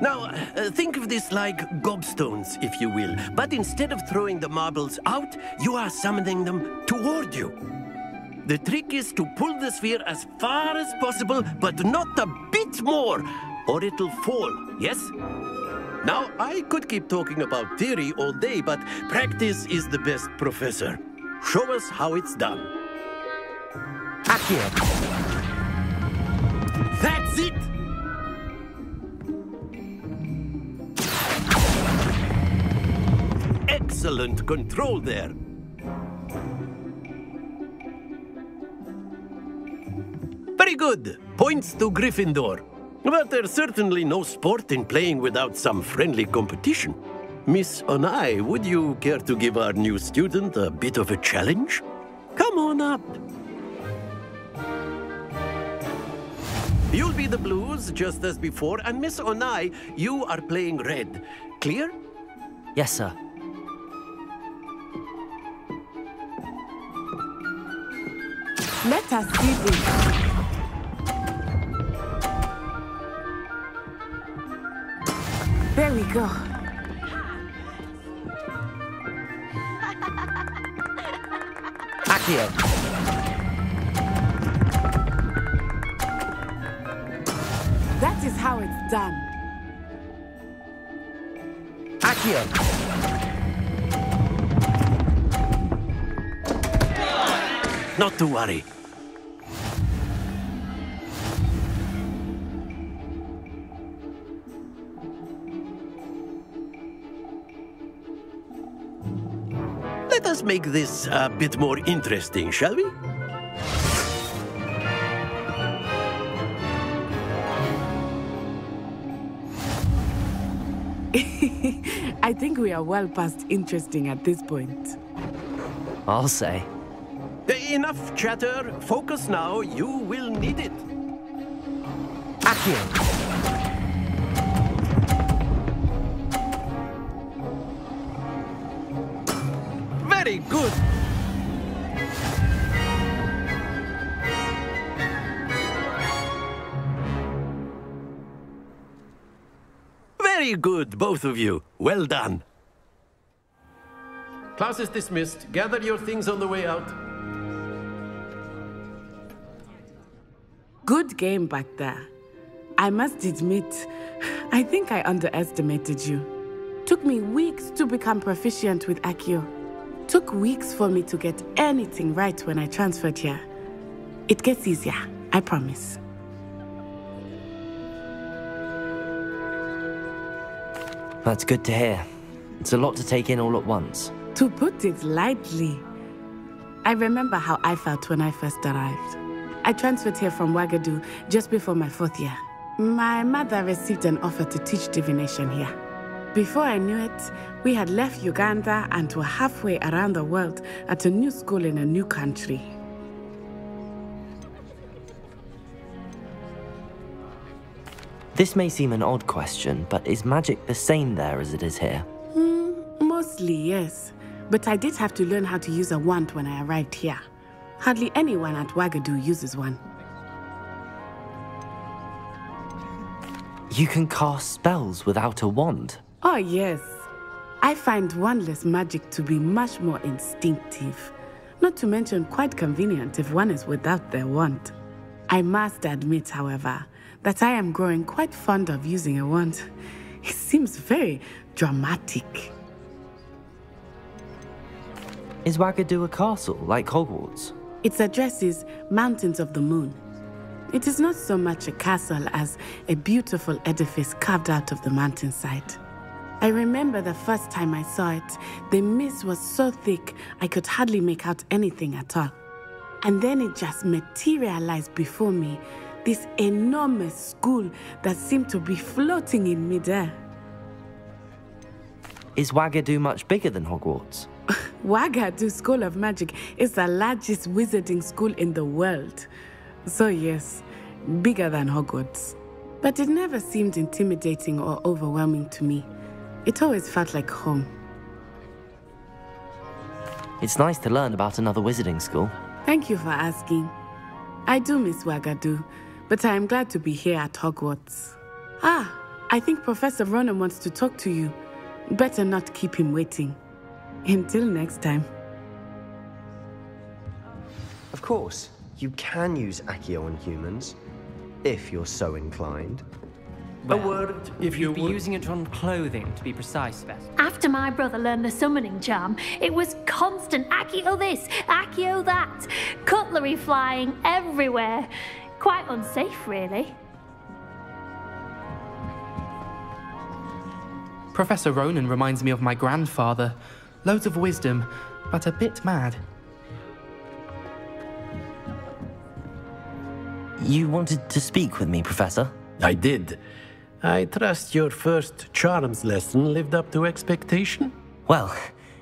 Now, think of this like gobstones, if you will. But instead of throwing the marbles out, you are summoning them toward you. The trick is to pull the sphere as far as possible, but not a bit more, or it'll fall, yes? Now, I could keep talking about theory all day, but practice is the best professor. Show us how it's done. Accio. That's it! Excellent control there. Very good. Points to Gryffindor. But there's certainly no sport in playing without some friendly competition. Miss Onai, would you care to give our new student a bit of a challenge? Come on up. You'll be the blues, just as before, and Miss Onai, you are playing red. Clear? Yes, sir. Let us do this. There we go. Accio. That is how it's done. Accio. Not to worry. Let's make this a bit more interesting, shall we? I think we are well past interesting at this point. I'll say. Enough chatter. Focus now. You will need it. Accio. Very good. Very good, both of you. Well done. Class is dismissed. Gather your things on the way out. Good game back there. I must admit, I think I underestimated you. Took me weeks to become proficient with Accio. Took weeks for me to get anything right when I transferred here. It gets easier, I promise. That's good to hear. It's a lot to take in all at once. To put it lightly, I remember how I felt when I first arrived. I transferred here from Uagadou just before my 4th year. My mother received an offer to teach divination here. Before I knew it, we had left Uganda and were halfway around the world at a new school in a new country. This may seem an odd question, but is magic the same there as it is here? Mostly, yes. But I did have to learn how to use a wand when I arrived here. Hardly anyone at Uagadou uses one. You can cast spells without a wand? Oh, yes. I find wandless magic to be much more instinctive. Not to mention quite convenient if one is without their wand. I must admit, however, that I am growing quite fond of using a wand. It seems very dramatic. Is Uagadou a castle, like Hogwarts? It addresses Mountains of the Moon. It is not so much a castle as a beautiful edifice carved out of the mountainside. I remember the first time I saw it, the mist was so thick I could hardly make out anything at all. And then it just materialized before me, this enormous school that seemed to be floating in midair. Is Uagadou much bigger than Hogwarts? Uagadou School of Magic is the largest wizarding school in the world. So yes, bigger than Hogwarts. But it never seemed intimidating or overwhelming to me. It always felt like home. It's nice to learn about another wizarding school. Thank you for asking. I do miss Uagadou, but I am glad to be here at Hogwarts. Ah, I think Professor Ronan wants to talk to you. Better not keep him waiting. Until next time. Of course, you can use Accio on humans, if you're so inclined. Well, a word, if you'd be using it on clothing, to be precise, Sebastian. After my brother learned the summoning charm, it was constant Accio this, Accio that, cutlery flying everywhere. Quite unsafe, really. Professor Ronan reminds me of my grandfather. Loads of wisdom, but a bit mad. You wanted to speak with me, Professor? I did. I trust your first charms lesson lived up to expectation? Well,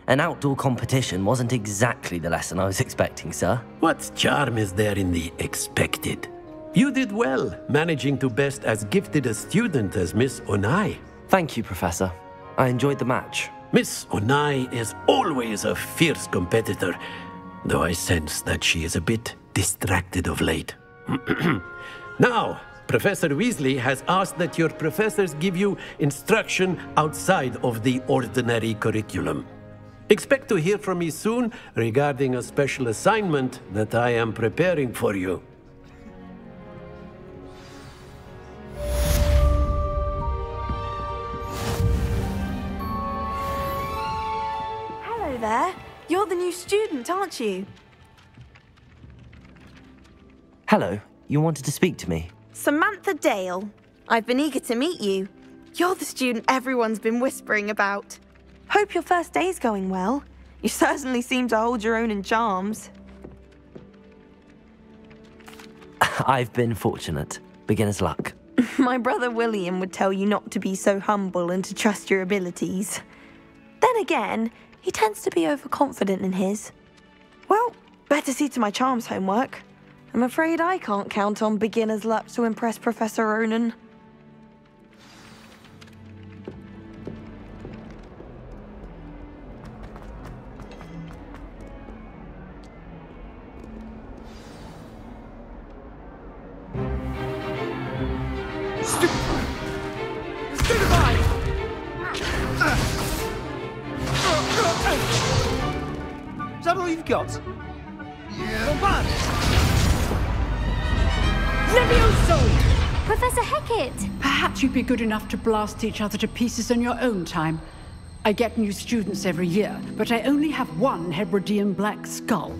an outdoor competition wasn't exactly the lesson I was expecting, sir. What charm is there in the expected? You did well, managing to best as gifted a student as Miss Onai. Thank you, Professor. I enjoyed the match. Miss Onai is always a fierce competitor, though I sense that she is a bit distracted of late. Now, Professor Weasley has asked that your professors give you instruction outside of the ordinary curriculum. Expect to hear from me soon regarding a special assignment that I am preparing for you. There. You're the new student, aren't you? Hello. You wanted to speak to me? Samantha Dale. I've been eager to meet you. You're the student everyone's been whispering about. Hope your first day's going well. You certainly seem to hold your own in charms. I've been fortunate. Beginner's luck. My brother William would tell you not to be so humble and to trust your abilities. Then again, he tends to be overconfident in his. Well, better see to my charms homework. I'm afraid I can't count on beginner's luck to impress Professor Ronan. You'd be good enough to blast each other to pieces in your own time. I get new students every year, but I only have one Hebridean black skull.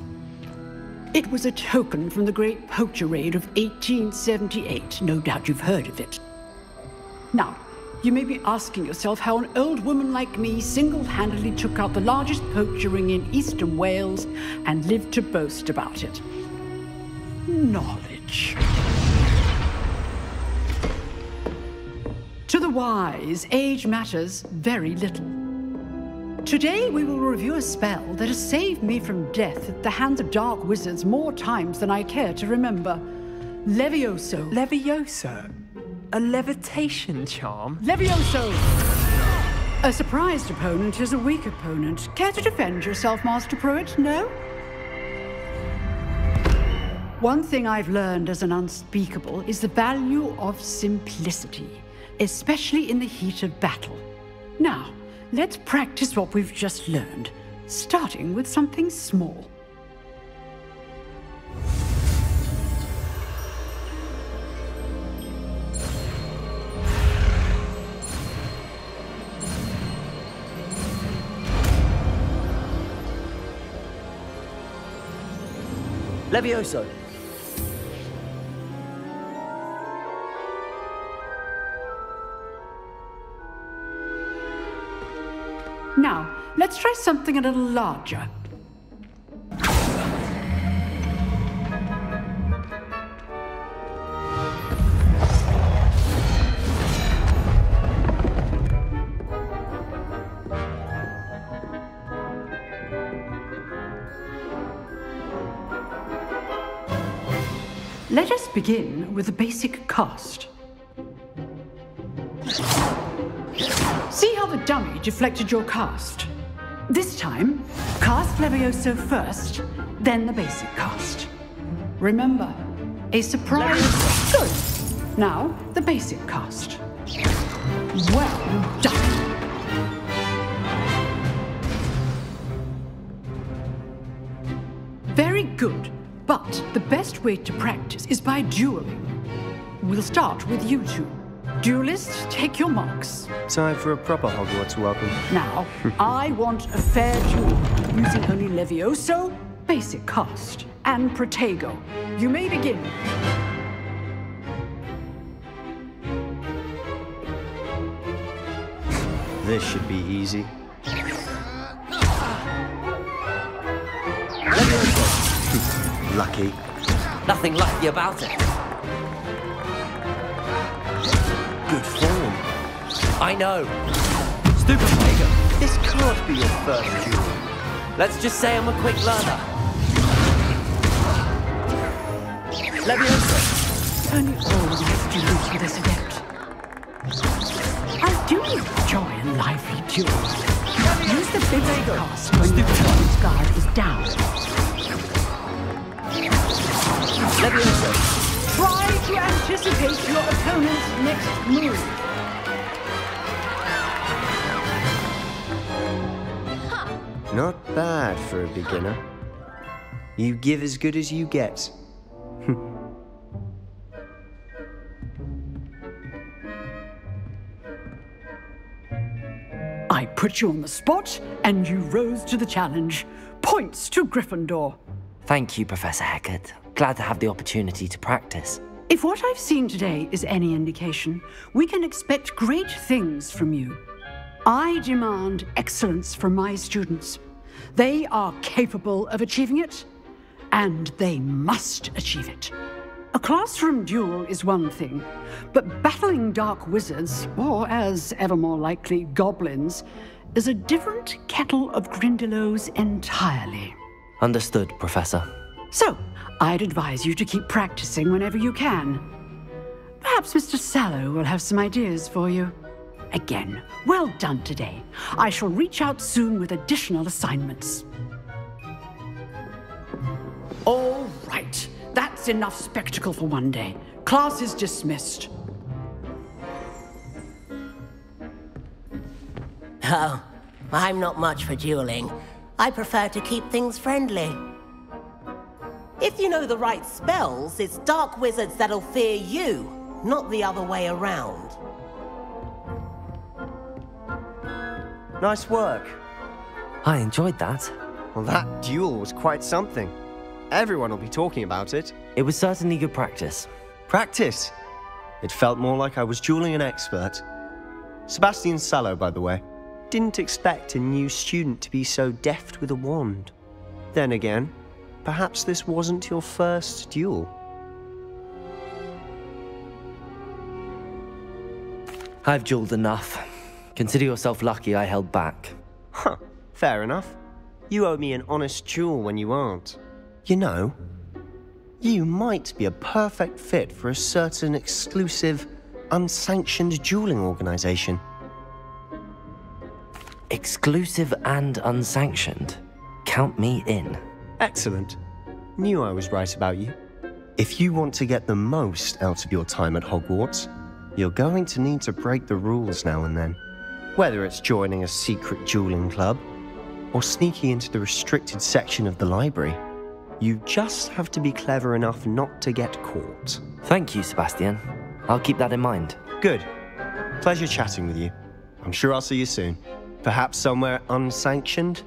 It was a token from the Great Poacher Raid of 1878. No doubt you've heard of it. Now, You may be asking yourself how an old woman like me single-handedly took out the largest poacher ring in eastern Wales and lived to boast about it. Knowledge. To the wise, age matters very little. Today we will review a spell that has saved me from death at the hands of dark wizards more times than I care to remember. Levioso. Levioso? A levitation charm? Levioso! A surprised opponent is a weak opponent. Care to defend yourself, Master Pruitt? No? One thing I've learned as an unspeakable is the value of simplicity, especially in the heat of battle. Now, let's practice what we've just learned, starting with something small. Levioso. Now, let's try something a little larger. Let us begin with the basic cast. See how the dummy deflected your cast? This time, cast Levioso first, then the basic cast. Remember, a surprise... Good! Now, the basic cast. Well done! Very good. But the best way to practice is by dueling. We'll start with you two. Duelists, take your marks. Time for a proper Hogwarts welcome. Now, I want a fair duel, using only Levioso, basic cast, and Protego. You may begin. This should be easy. Lucky. Nothing lucky about it. Good form. I know. Stupid Vega. This can't be your first duel. Let's just say I'm a quick learner. Levioso. Only always have to lose for this event. I do enjoy a lively duel. Use the big cast when the opponent's guard is down. Levioso. Try to anticipate your opponent's next move. Not bad for a beginner. You give as good as you get. I put you on the spot, and you rose to the challenge. Points to Gryffindor. Thank you, Professor Hagrid. Glad to have the opportunity to practice. If what I've seen today is any indication, we can expect great things from you. I demand excellence from my students. They are capable of achieving it, and they must achieve it. A classroom duel is one thing, but battling dark wizards, or as ever more likely, goblins, is a different kettle of Grindelows entirely. Understood, Professor. So, I'd advise you to keep practicing whenever you can. Perhaps Mr. Sallow will have some ideas for you. Again, well done today. I shall reach out soon with additional assignments. All right, that's enough spectacle for one day. Class is dismissed. Oh, I'm not much for dueling. I prefer to keep things friendly. If you know the right spells, it's dark wizards that'll fear you, not the other way around. Nice work. I enjoyed that. Well, that duel was quite something. Everyone will be talking about it. It was certainly good practice. Practice? It felt more like I was dueling an expert. Sebastian Sallow, by the way. Didn't expect a new student to be so deft with a wand. Then again, perhaps this wasn't your first duel. I've dueled enough. Consider yourself lucky I held back. Huh, fair enough. You owe me an honest duel when you aren't. You know, you might be a perfect fit for a certain exclusive, unsanctioned dueling organization. Exclusive and unsanctioned? Count me in. Excellent. Knew I was right about you. If you want to get the most out of your time at Hogwarts, you're going to need to break the rules now and then. Whether it's joining a secret dueling club, or sneaking into the restricted section of the library, you just have to be clever enough not to get caught. Thank you, Sebastian. I'll keep that in mind. Good. Pleasure chatting with you. I'm sure I'll see you soon. Perhaps somewhere unsanctioned?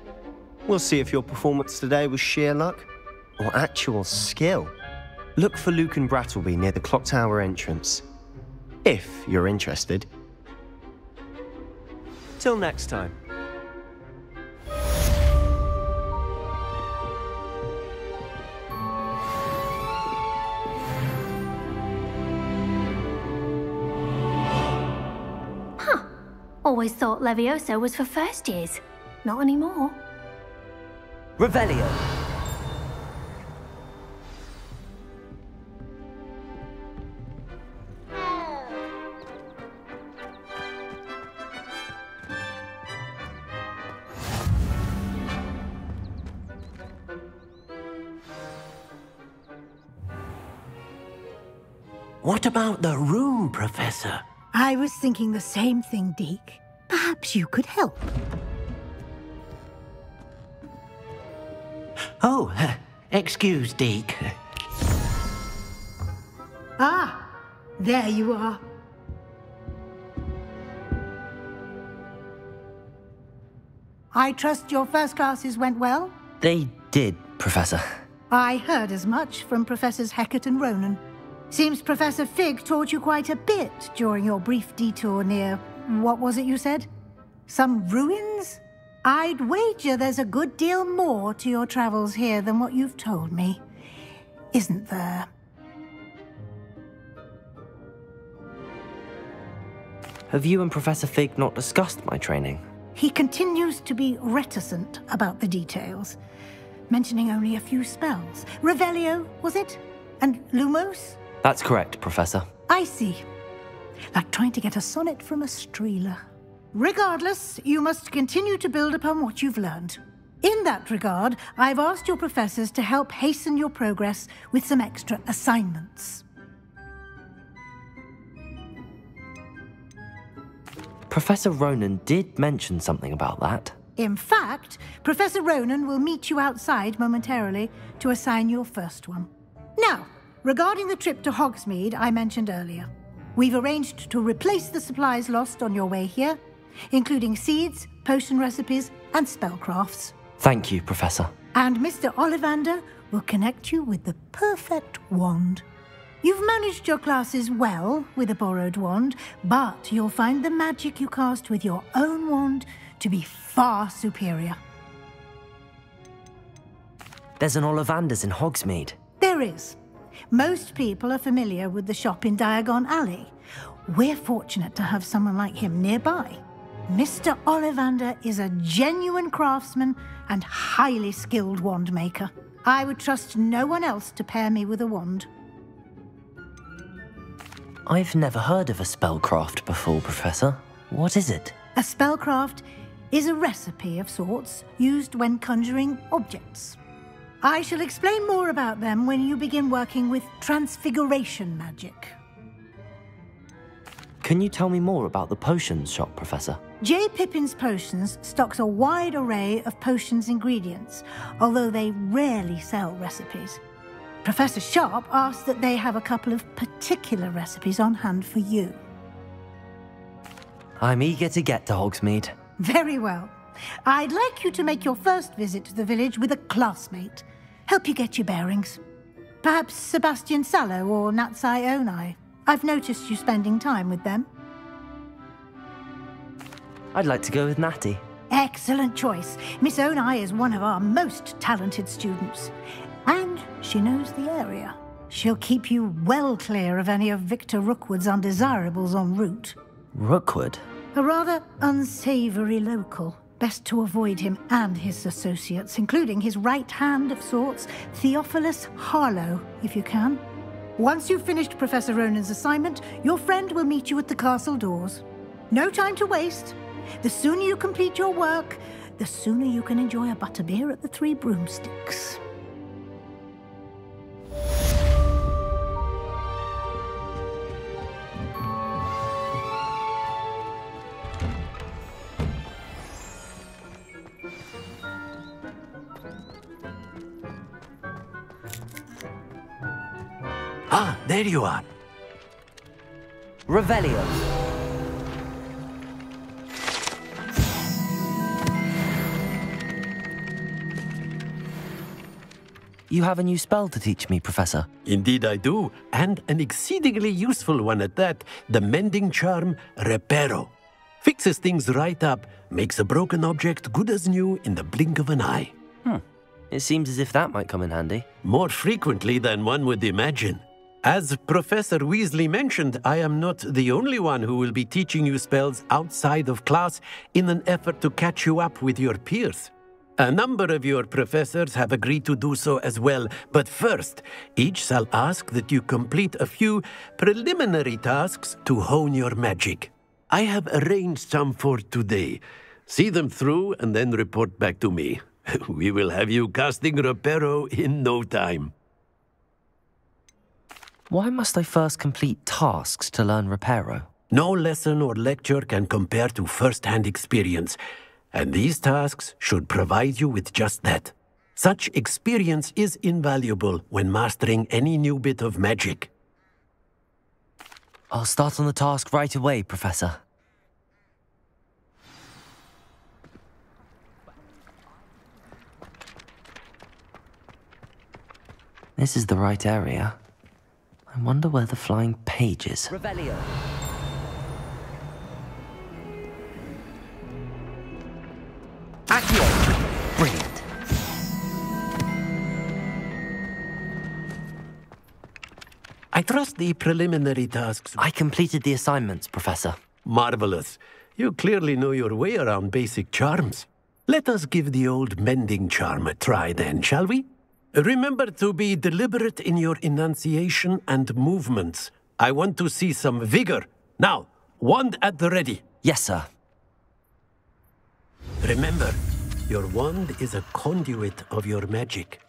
We'll see if your performance today was sheer luck or actual skill. Look for Luke and Brattleby near the clock tower entrance, if you're interested. Till next time. Huh. Always thought Levioso was for first years. Not anymore. Revelio. What about the room, Professor? I was thinking the same thing, Deke. Perhaps you could help. Oh, excuse, Deke. Ah, there you are. I trust your first classes went well? They did, Professor. I heard as much from Professors Hecate and Ronan. Seems Professor Fig taught you quite a bit during your brief detour near... what was it you said? Some ruins? I'd wager there's a good deal more to your travels here than what you've told me, isn't there? Have you and Professor Fig not discussed my training? He continues to be reticent about the details, mentioning only a few spells. Revelio, was it? And Lumos? That's correct, Professor. I see. Like trying to get a sonnet from a streeler. Regardless, you must continue to build upon what you've learned. In that regard, I've asked your professors to help hasten your progress with some extra assignments. Professor Ronan did mention something about that. In fact, Professor Ronan will meet you outside momentarily to assign your first one. Now, regarding the trip to Hogsmeade I mentioned earlier, we've arranged to replace the supplies lost on your way here, including seeds, potion recipes, and spellcrafts. Thank you, Professor. And Mr. Ollivander will connect you with the perfect wand. You've managed your classes well with a borrowed wand, but you'll find the magic you cast with your own wand to be far superior. There's an Ollivander's in Hogsmeade. There is. Most people are familiar with the shop in Diagon Alley. We're fortunate to have someone like him nearby. Mr. Ollivander is a genuine craftsman and highly skilled wand maker. I would trust no one else to pair me with a wand. I've never heard of a spellcraft before, Professor. What is it? A spellcraft is a recipe of sorts used when conjuring objects. I shall explain more about them when you begin working with transfiguration magic. Can you tell me more about the potions shop, Professor? J. Pippin's Potions stocks a wide array of potions ingredients, although they rarely sell recipes. Professor Sharp asked that they have a couple of particular recipes on hand for you. I'm eager to get to Hogsmeade. Very well. I'd like you to make your first visit to the village with a classmate. Help you get your bearings. Perhaps Sebastian Sallow or Natsai Onai. I've noticed you spending time with them. I'd like to go with Natty. Excellent choice. Miss Onai is one of our most talented students. And she knows the area. She'll keep you well clear of any of Victor Rookwood's undesirables en route. Rookwood? A rather unsavoury local. Best to avoid him and his associates, including his right hand of sorts, Theophilus Harlow, if you can. Once you've finished Professor Ronan's assignment, your friend will meet you at the castle doors. No time to waste. The sooner you complete your work, the sooner you can enjoy a butterbeer at the Three Broomsticks. Ah, there you are. Revelio. You have a new spell to teach me, Professor. Indeed I do, and an exceedingly useful one at that. The mending charm, Reparo. Fixes things right up, makes a broken object good as new in the blink of an eye. It seems as if that might come in handy. More frequently than one would imagine. As Professor Weasley mentioned, I am not the only one who will be teaching you spells outside of class in an effort to catch you up with your peers. A number of your professors have agreed to do so as well, but first, each shall ask that you complete a few preliminary tasks to hone your magic. I have arranged some for today. See them through and then report back to me. We will have you casting Reparo in no time. Why must I first complete tasks to learn Reparo? No lesson or lecture can compare to first-hand experience, and these tasks should provide you with just that. Such experience is invaluable when mastering any new bit of magic. I'll start on the task right away, Professor. This is the right area. I wonder where the flying page is. Revelio. Accio. Brilliant. I trust the preliminary tasks. I completed the assignments, Professor. Marvelous. You clearly know your way around basic charms. Let us give the old mending charm a try then, shall we? Remember to be deliberate in your enunciation and movements. I want to see some vigor. Now, wand at the ready. Yes, sir. Remember, your wand is a conduit of your magic.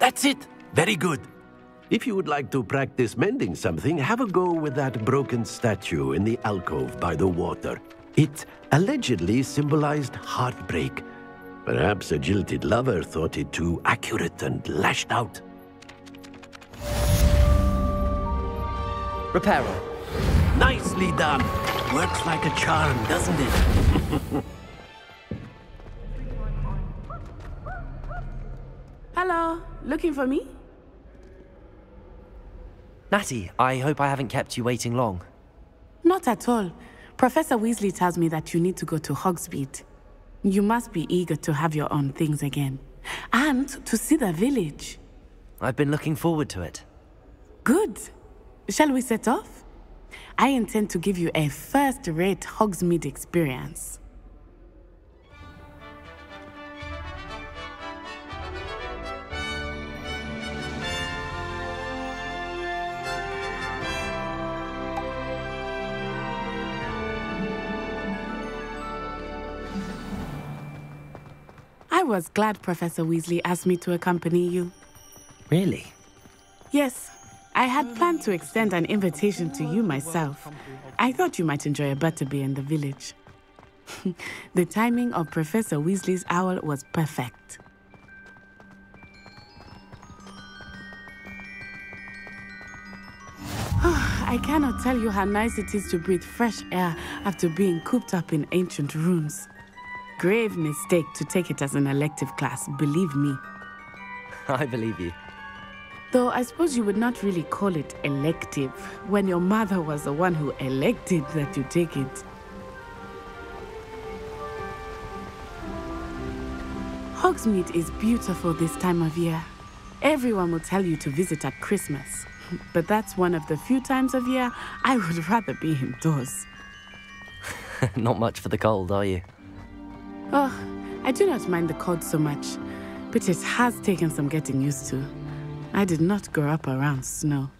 That's it! Very good. If you would like to practice mending something, have a go with that broken statue in the alcove by the water. It allegedly symbolized heartbreak. Perhaps a jilted lover thought it too accurate and lashed out. Reparo. Nicely done! Works like a charm, doesn't it? Hello. Looking for me? Natty, I hope I haven't kept you waiting long. Not at all. Professor Weasley tells me that you need to go to Hogsmeade. You must be eager to have your own things again. And to see the village. I've been looking forward to it. Good. Shall we set off? I intend to give you a first-rate Hogsmeade experience. I was glad Professor Weasley asked me to accompany you. Really? Yes. I had planned to extend an invitation to you myself. I thought you might enjoy a butterbeer in the village. The timing of Professor Weasley's owl was perfect. I cannot tell you how nice it is to breathe fresh air after being cooped up in ancient rooms. Grave mistake to take it as an elective class, believe me. I believe you. Though I suppose you would not really call it elective, when your mother was the one who elected that you take it. Hogsmeade is beautiful this time of year. Everyone will tell you to visit at Christmas, but that's one of the few times of year I would rather be indoors. Not much for the cold, are you? Oh, I do not mind the cold so much, but it has taken some getting used to. I did not grow up around snow.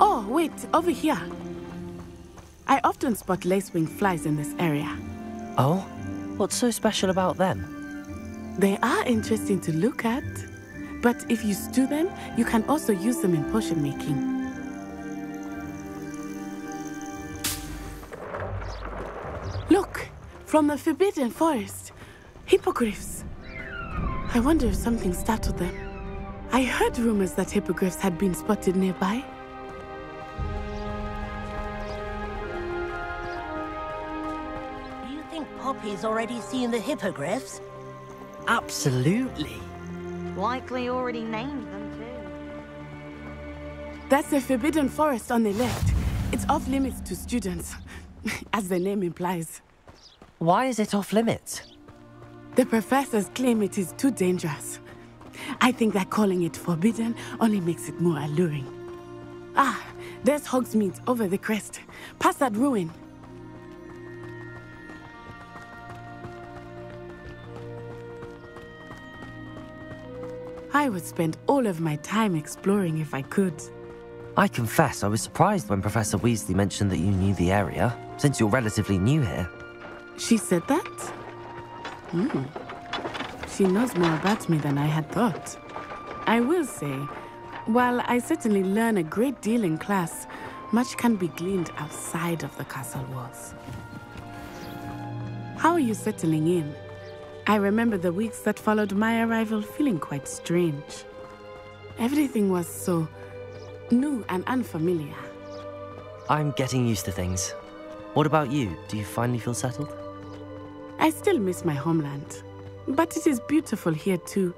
Oh, wait, over here. I often spot lacewing flies in this area. Oh? What's so special about them? They are interesting to look at. But if you stew them, you can also use them in potion making. Look! From the Forbidden Forest. Hippogriffs. I wonder if something startled them. I heard rumors that hippogriffs had been spotted nearby. Do you think Poppy's already seen the hippogriffs? Absolutely. Likely already named them too. That's the Forbidden Forest on the left. It's off limits to students, as the name implies. Why is it off limits? The professors claim it is too dangerous. I think that calling it forbidden only makes it more alluring. Ah, there's Hogsmeade over the crest, past that ruin. I would spend all of my time exploring if I could. I confess I was surprised when Professor Weasley mentioned that you knew the area, since you're relatively new here. She said that? Hmm. She knows more about me than I had thought. I will say, while I certainly learn a great deal in class, much can be gleaned outside of the castle walls. How are you settling in? I remember the weeks that followed my arrival feeling quite strange. Everything was so new and unfamiliar. I'm getting used to things. What about you? Do you finally feel settled? I still miss my homeland, but it is beautiful here too,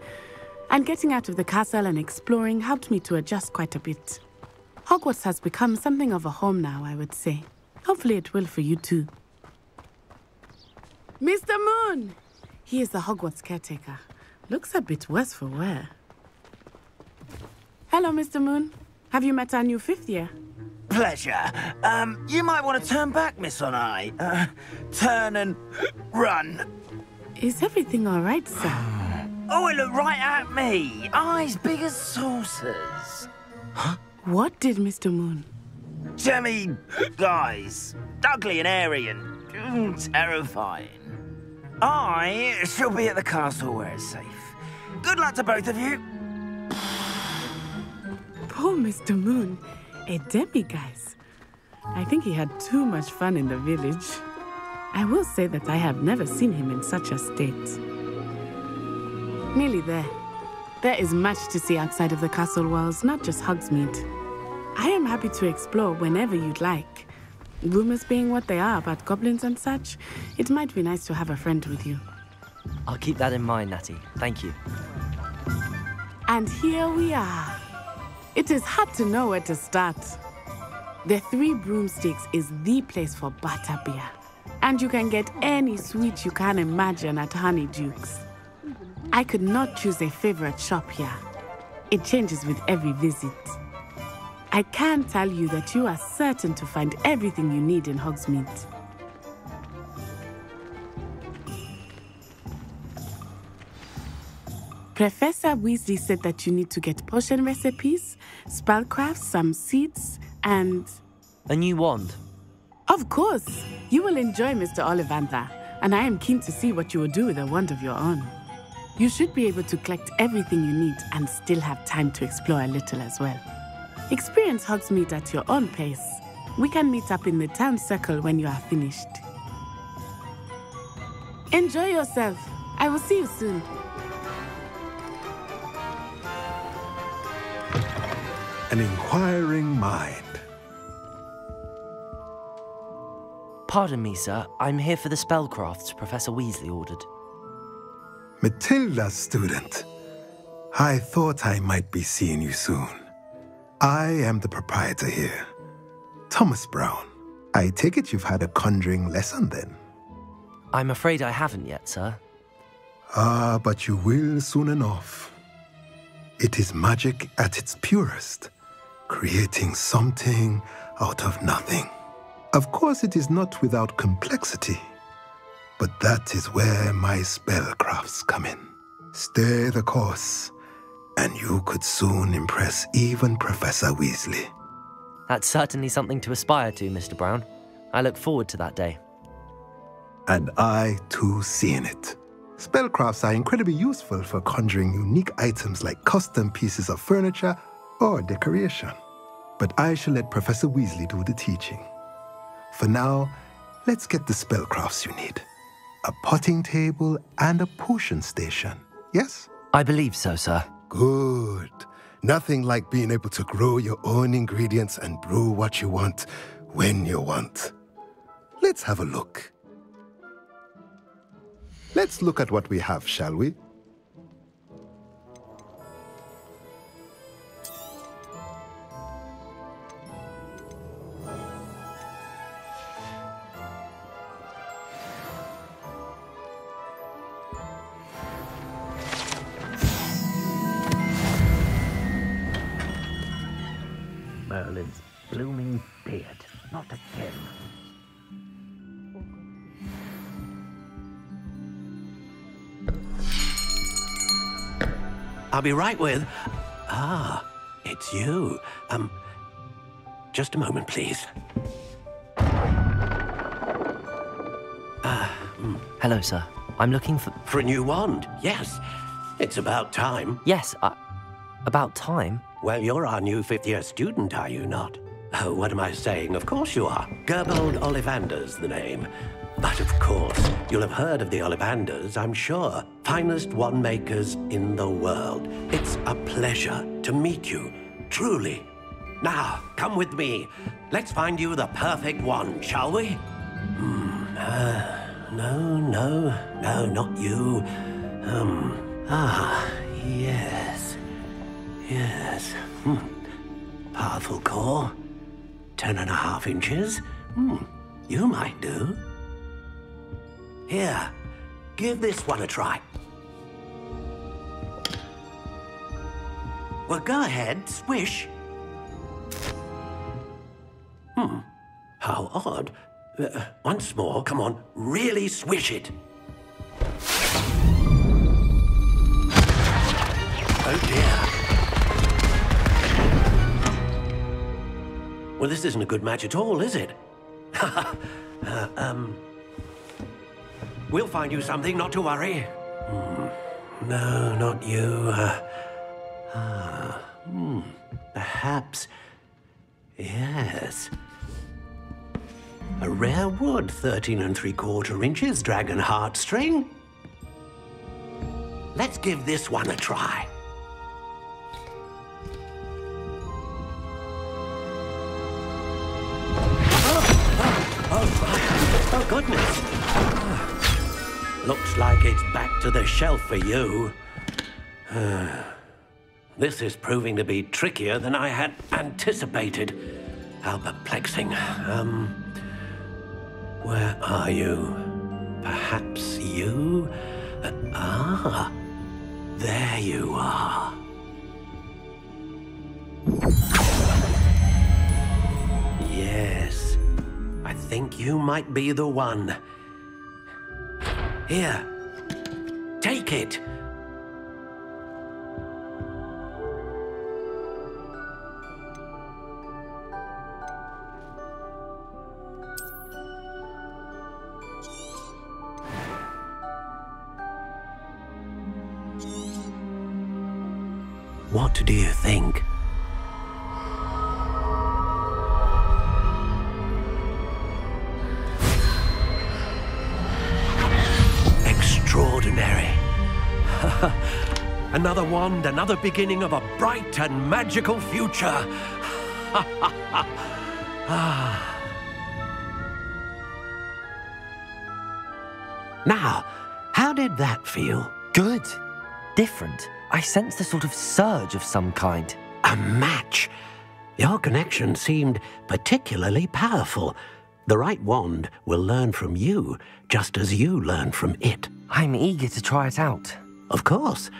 and getting out of the castle and exploring helped me to adjust quite a bit. Hogwarts has become something of a home now, I would say. Hopefully it will for you too. Mr. Moon! He is the Hogwarts caretaker. Looks a bit worse for wear. Hello, Mr. Moon. Have you met our new fifth year? Pleasure. You might want to turn back, Miss Onai. Turn and run. Is everything all right, sir? Oh, it looked right at me. Eyes big as saucers. Huh? What did Mr. Moon? Jemmy guys. Ugly and airy and terrifying. I shall be at the castle where it's safe. Good luck to both of you. Poor Mr. Moon. A demiguise. I think he had too much fun in the village. I will say that I have never seen him in such a state. Nearly there. There is much to see outside of the castle walls, not just Hogsmeade. I am happy to explore whenever you'd like. Rumors being what they are about goblins and such, it might be nice to have a friend with you. I'll keep that in mind, Natty. Thank you. And here we are. It is hard to know where to start. The Three Broomsticks is the place for butterbeer. And you can get any sweet you can imagine at Honeydukes. I could not choose a favorite shop here. It changes with every visit. I can tell you that you are certain to find everything you need in Hogsmeade. Professor Weasley said that you need to get potion recipes, spellcrafts, some seeds, and... a new wand. Of course! You will enjoy Mr. Ollivander, and I am keen to see what you will do with a wand of your own. You should be able to collect everything you need and still have time to explore a little as well. Experience Hogsmeade at your own pace. We can meet up in the town circle when you are finished. Enjoy yourself. I will see you soon. an inquiring mind. Pardon me, sir. I'm here for the spellcrafts Professor Weasley ordered. Matilda, student. I thought I might be seeing you soon. I am the proprietor here, Thomas Brown. I take it you've had a conjuring lesson then? I'm afraid I haven't yet, sir. Ah, but you will soon enough. It is magic at its purest, creating something out of nothing. Of course, it is not without complexity, but that is where my spellcrafts come in. Stay the course, and you could soon impress even Professor Weasley. That's certainly something to aspire to, Mr. Brown. I look forward to that day. And I, too, seeing it. Spellcrafts are incredibly useful for conjuring unique items like custom pieces of furniture or decoration. But I shall let Professor Weasley do the teaching. For now, let's get the spellcrafts you need. A potting table and a potion station, yes? I believe so, sir. Good. Nothing like being able to grow your own ingredients and brew what you want, when you want. Let's have a look. Let's look at what we have, shall we? Merlin's blooming beard, not again. I'll be right with... Ah, it's you. Just a moment, please. Hello, sir. I'm looking for... For a new wand, yes. It's about time. Yes, about time? Well, you're our new fifth-year student, are you not? Oh, what am I saying? Of course you are. Gerbold Ollivander's the name. But of course, you'll have heard of the Ollivanders, I'm sure. Finest wand makers in the world. It's a pleasure to meet you, truly. Now, come with me. Let's find you the perfect wand, shall we? No, not you. Yes. Powerful core. 10.5 inches. You might do. Here, give this one a try. Well, go ahead, swish. How odd. Once more, come on, really swish it. Oh dear. Well, this isn't a good match at all, is it? We'll find you something, not to worry. No, not you. Perhaps... Yes. A rare wood, 13.75 inches, dragon heartstring. Let's give this one a try. Oh goodness! Looks like it's back to the shelf for you. This is proving to be trickier than I had anticipated. How perplexing. Where are you? Perhaps you? There you are. Yes, I think you might be the one. Here, take it. What do you think? Another wand, another beginning of a bright and magical future. Ha ha ha. Ah. Now, how did that feel? Good. Different. I sensed a sort of surge of some kind. A match. Your connection seemed particularly powerful. The right wand will learn from you, just as you learn from it. I'm eager to try it out. Of course.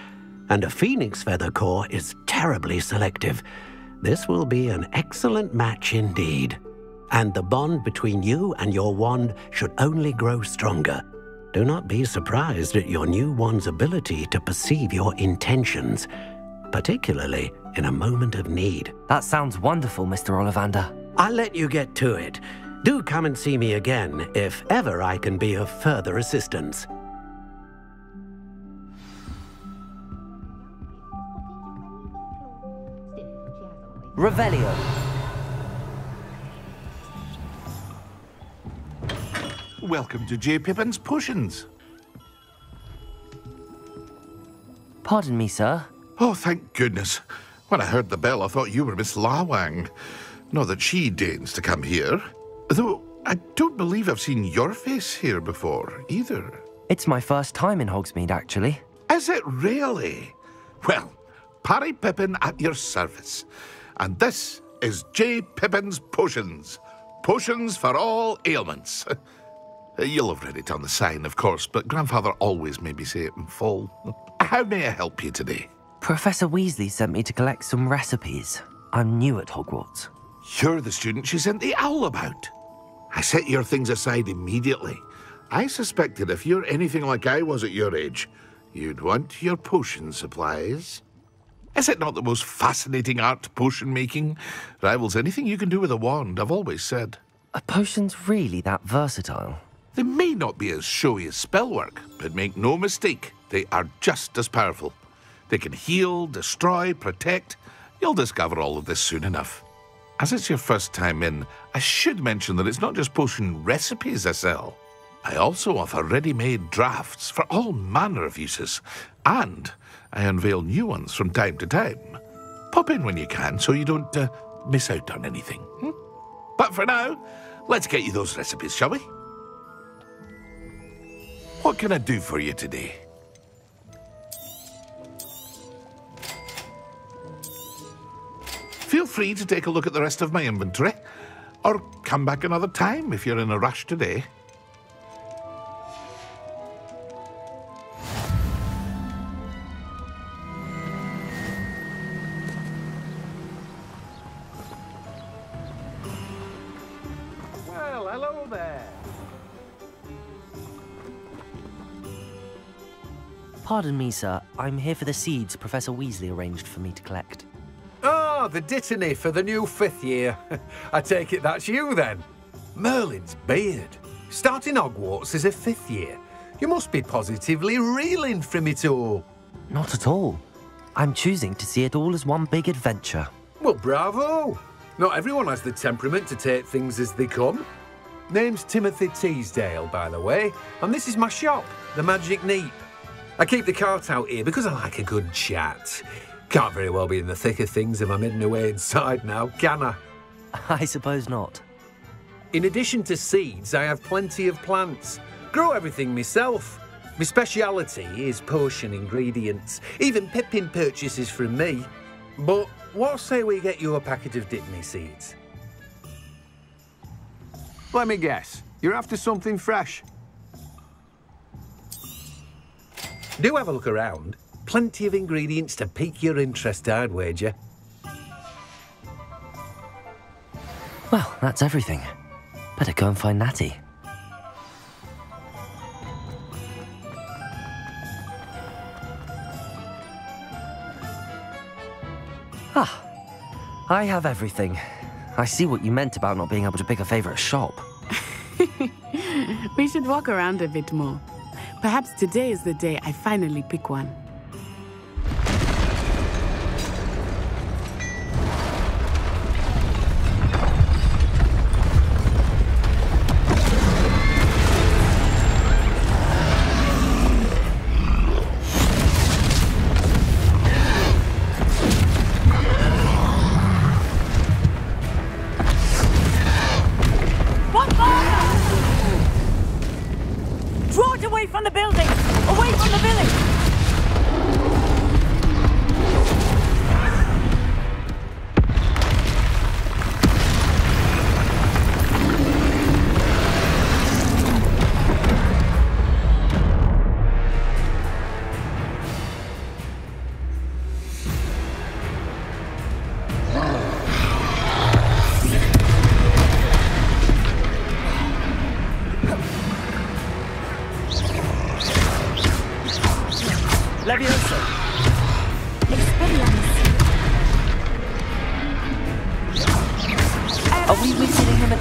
And a phoenix feather core is terribly selective. This will be an excellent match indeed. And the bond between you and your wand should only grow stronger. Do not be surprised at your new wand's ability to perceive your intentions, particularly in a moment of need. That sounds wonderful, Mr. Ollivander. I'll let you get to it. Do come and see me again if ever I can be of further assistance. Revelio. Welcome to J. Pippin's Potions. Pardon me, sir. Oh, thank goodness. When I heard the bell, I thought you were Miss Lawang. Not that she deigns to come here. Though, I don't believe I've seen your face here before, either. It's my first time in Hogsmeade, actually. Is it really? Well, Parry Pippin at your service. And this is J. Pippin's Potions. Potions for all ailments. You'll have read it on the sign, of course, but Grandfather always made me say it in full. How may I help you today? Professor Weasley sent me to collect some recipes. I'm new at Hogwarts. You're the student she sent the owl about. I set your things aside immediately. I suspected if you're anything like I was at your age, you'd want your potion supplies. Is it not the most fascinating art, potion-making? Rivals anything you can do with a wand, I've always said. Are potions really that versatile? They may not be as showy as spellwork, but make no mistake, they are just as powerful. They can heal, destroy, protect. You'll discover all of this soon enough. As it's your first time in, I should mention that it's not just potion recipes I sell. I also offer ready-made drafts for all manner of uses, and I unveil new ones from time to time. Pop in when you can so you don't miss out on anything. But for now, let's get you those recipes, shall we? What can I do for you today? Feel free to take a look at the rest of my inventory, or come back another time if you're in a rush today. Well, hello there. Pardon me, sir. I'm here for the seeds Professor Weasley arranged for me to collect. Oh, the Dittany for the new 5th year. I take it that's you, then. Merlin's beard. Starting Hogwarts as a 5th year. You must be positively reeling from it all. Not at all. I'm choosing to see it all as one big adventure. Well, bravo. Not everyone has the temperament to take things as they come. Name's Timothy Teasdale, by the way, and this is my shop, the Magic Neep. I keep the cart out here because I like a good chat. Can't very well be in the thick of things if I'm hidden away inside now, can I? I suppose not. In addition to seeds, I have plenty of plants. Grow everything myself. My speciality is potion ingredients. Even Pippin purchases from me. But what say we get you a packet of Dittany seeds? Let me guess. You're after something fresh. Do have a look around. Plenty of ingredients to pique your interest, I'd wager. Well, that's everything. Better go and find Natty. Ah, I have everything. I see what you meant about not being able to pick a favourite shop. We should walk around a bit more. Perhaps today is the day I finally pick one.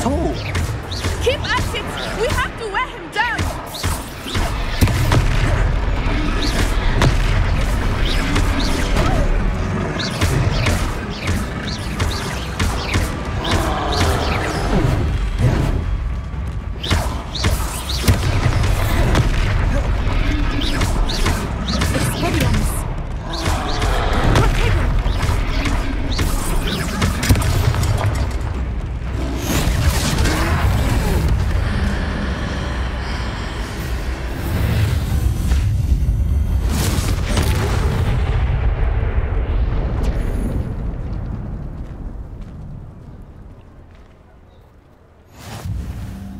at all. Keep at it! We have to wear him down!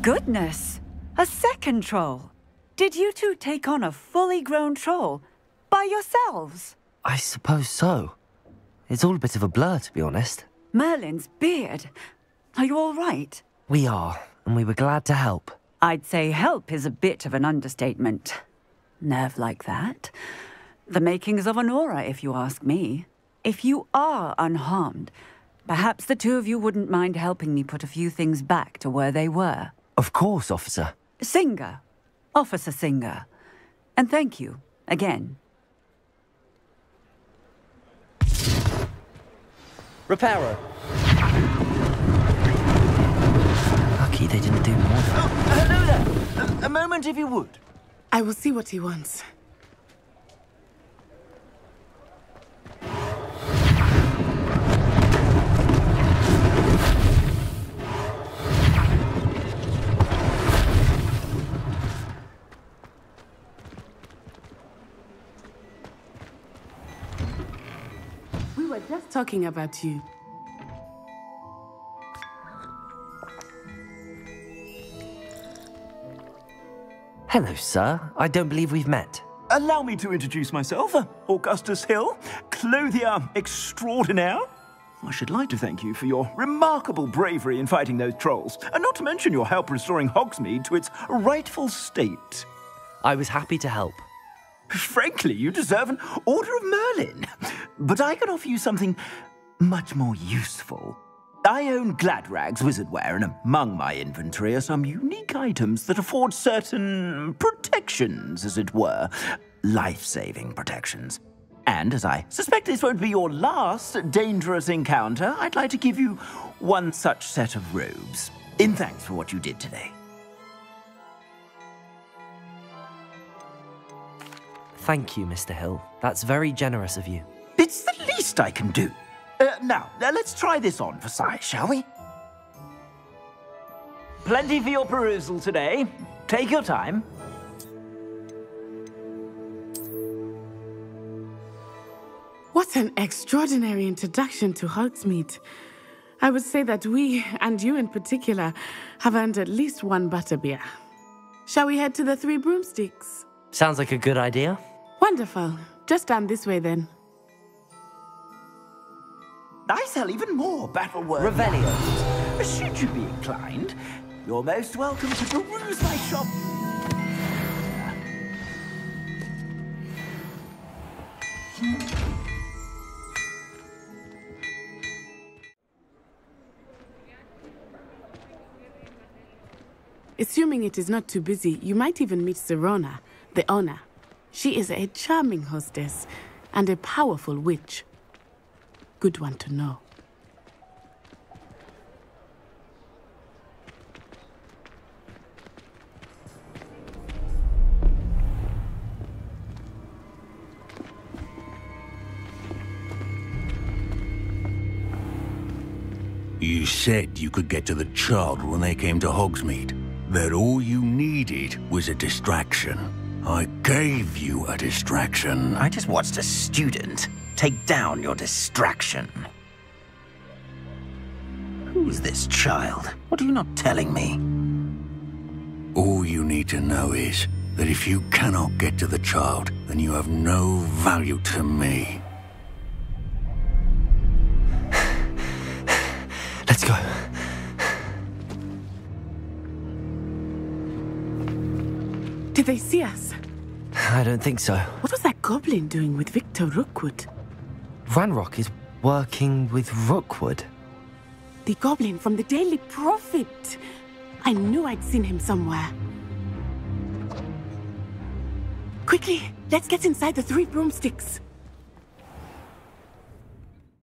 Goodness! A second troll! Did you two take on a fully grown troll by yourselves? I suppose so. It's all a bit of a blur, to be honest. Merlin's beard! Are you all right? We are, and we were glad to help. I'd say help is a bit of an understatement. Nerve like that. The makings of an aura, if you ask me. If you are unharmed, perhaps the two of you wouldn't mind helping me put a few things back to where they were. Of course, Officer. Singer. Officer Singer. And thank you, again. Reparo. Lucky they didn't do more. Oh, hello there. A moment, if you would. I will see what he wants. We were just talking about you. Hello, sir. I don't believe we've met. Allow me to introduce myself. Augustus Hill, clothier extraordinaire. I should like to thank you for your remarkable bravery in fighting those trolls, and not to mention your help restoring Hogsmeade to its rightful state. I was happy to help. Frankly, you deserve an Order of Merlin. But I can offer you something much more useful. I own Gladrag's wizardware, and among my inventory are some unique items that afford certain protections, as it were. Life-saving protections. And as I suspect this won't be your last dangerous encounter, I'd like to give you one such set of robes, in thanks for what you did today. Thank you, Mr. Hill. That's very generous of you. It's the least I can do. Now, let's try this on for size, shall we? Plenty for your perusal today. Take your time. What an extraordinary introduction to Hogsmeade. I would say that we, and you in particular, have earned at least one butterbeer. Shall we head to the Three Broomsticks? Sounds like a good idea. Wonderful. Just down this way, then. I sell even more battle words. Revelio. Should you be inclined, you're most welcome to peruse my shop. Assuming it is not too busy, you might even meet Serona, the owner. She is a charming hostess and a powerful witch. Good one to know. You said you could get to the child when they came to Hogsmeade. That all you needed was a distraction. I gave you a distraction. I just watched a student take down your distraction. Who's this child? What are you not telling me? All you need to know is that if you cannot get to the child, then you have no value to me. Let's go. Did they see us? I don't think so. What was that goblin doing with Victor Rookwood? Ranrok is working with Rookwood. The goblin from the Daily Prophet. I knew I'd seen him somewhere. Quickly, let's get inside the Three Broomsticks.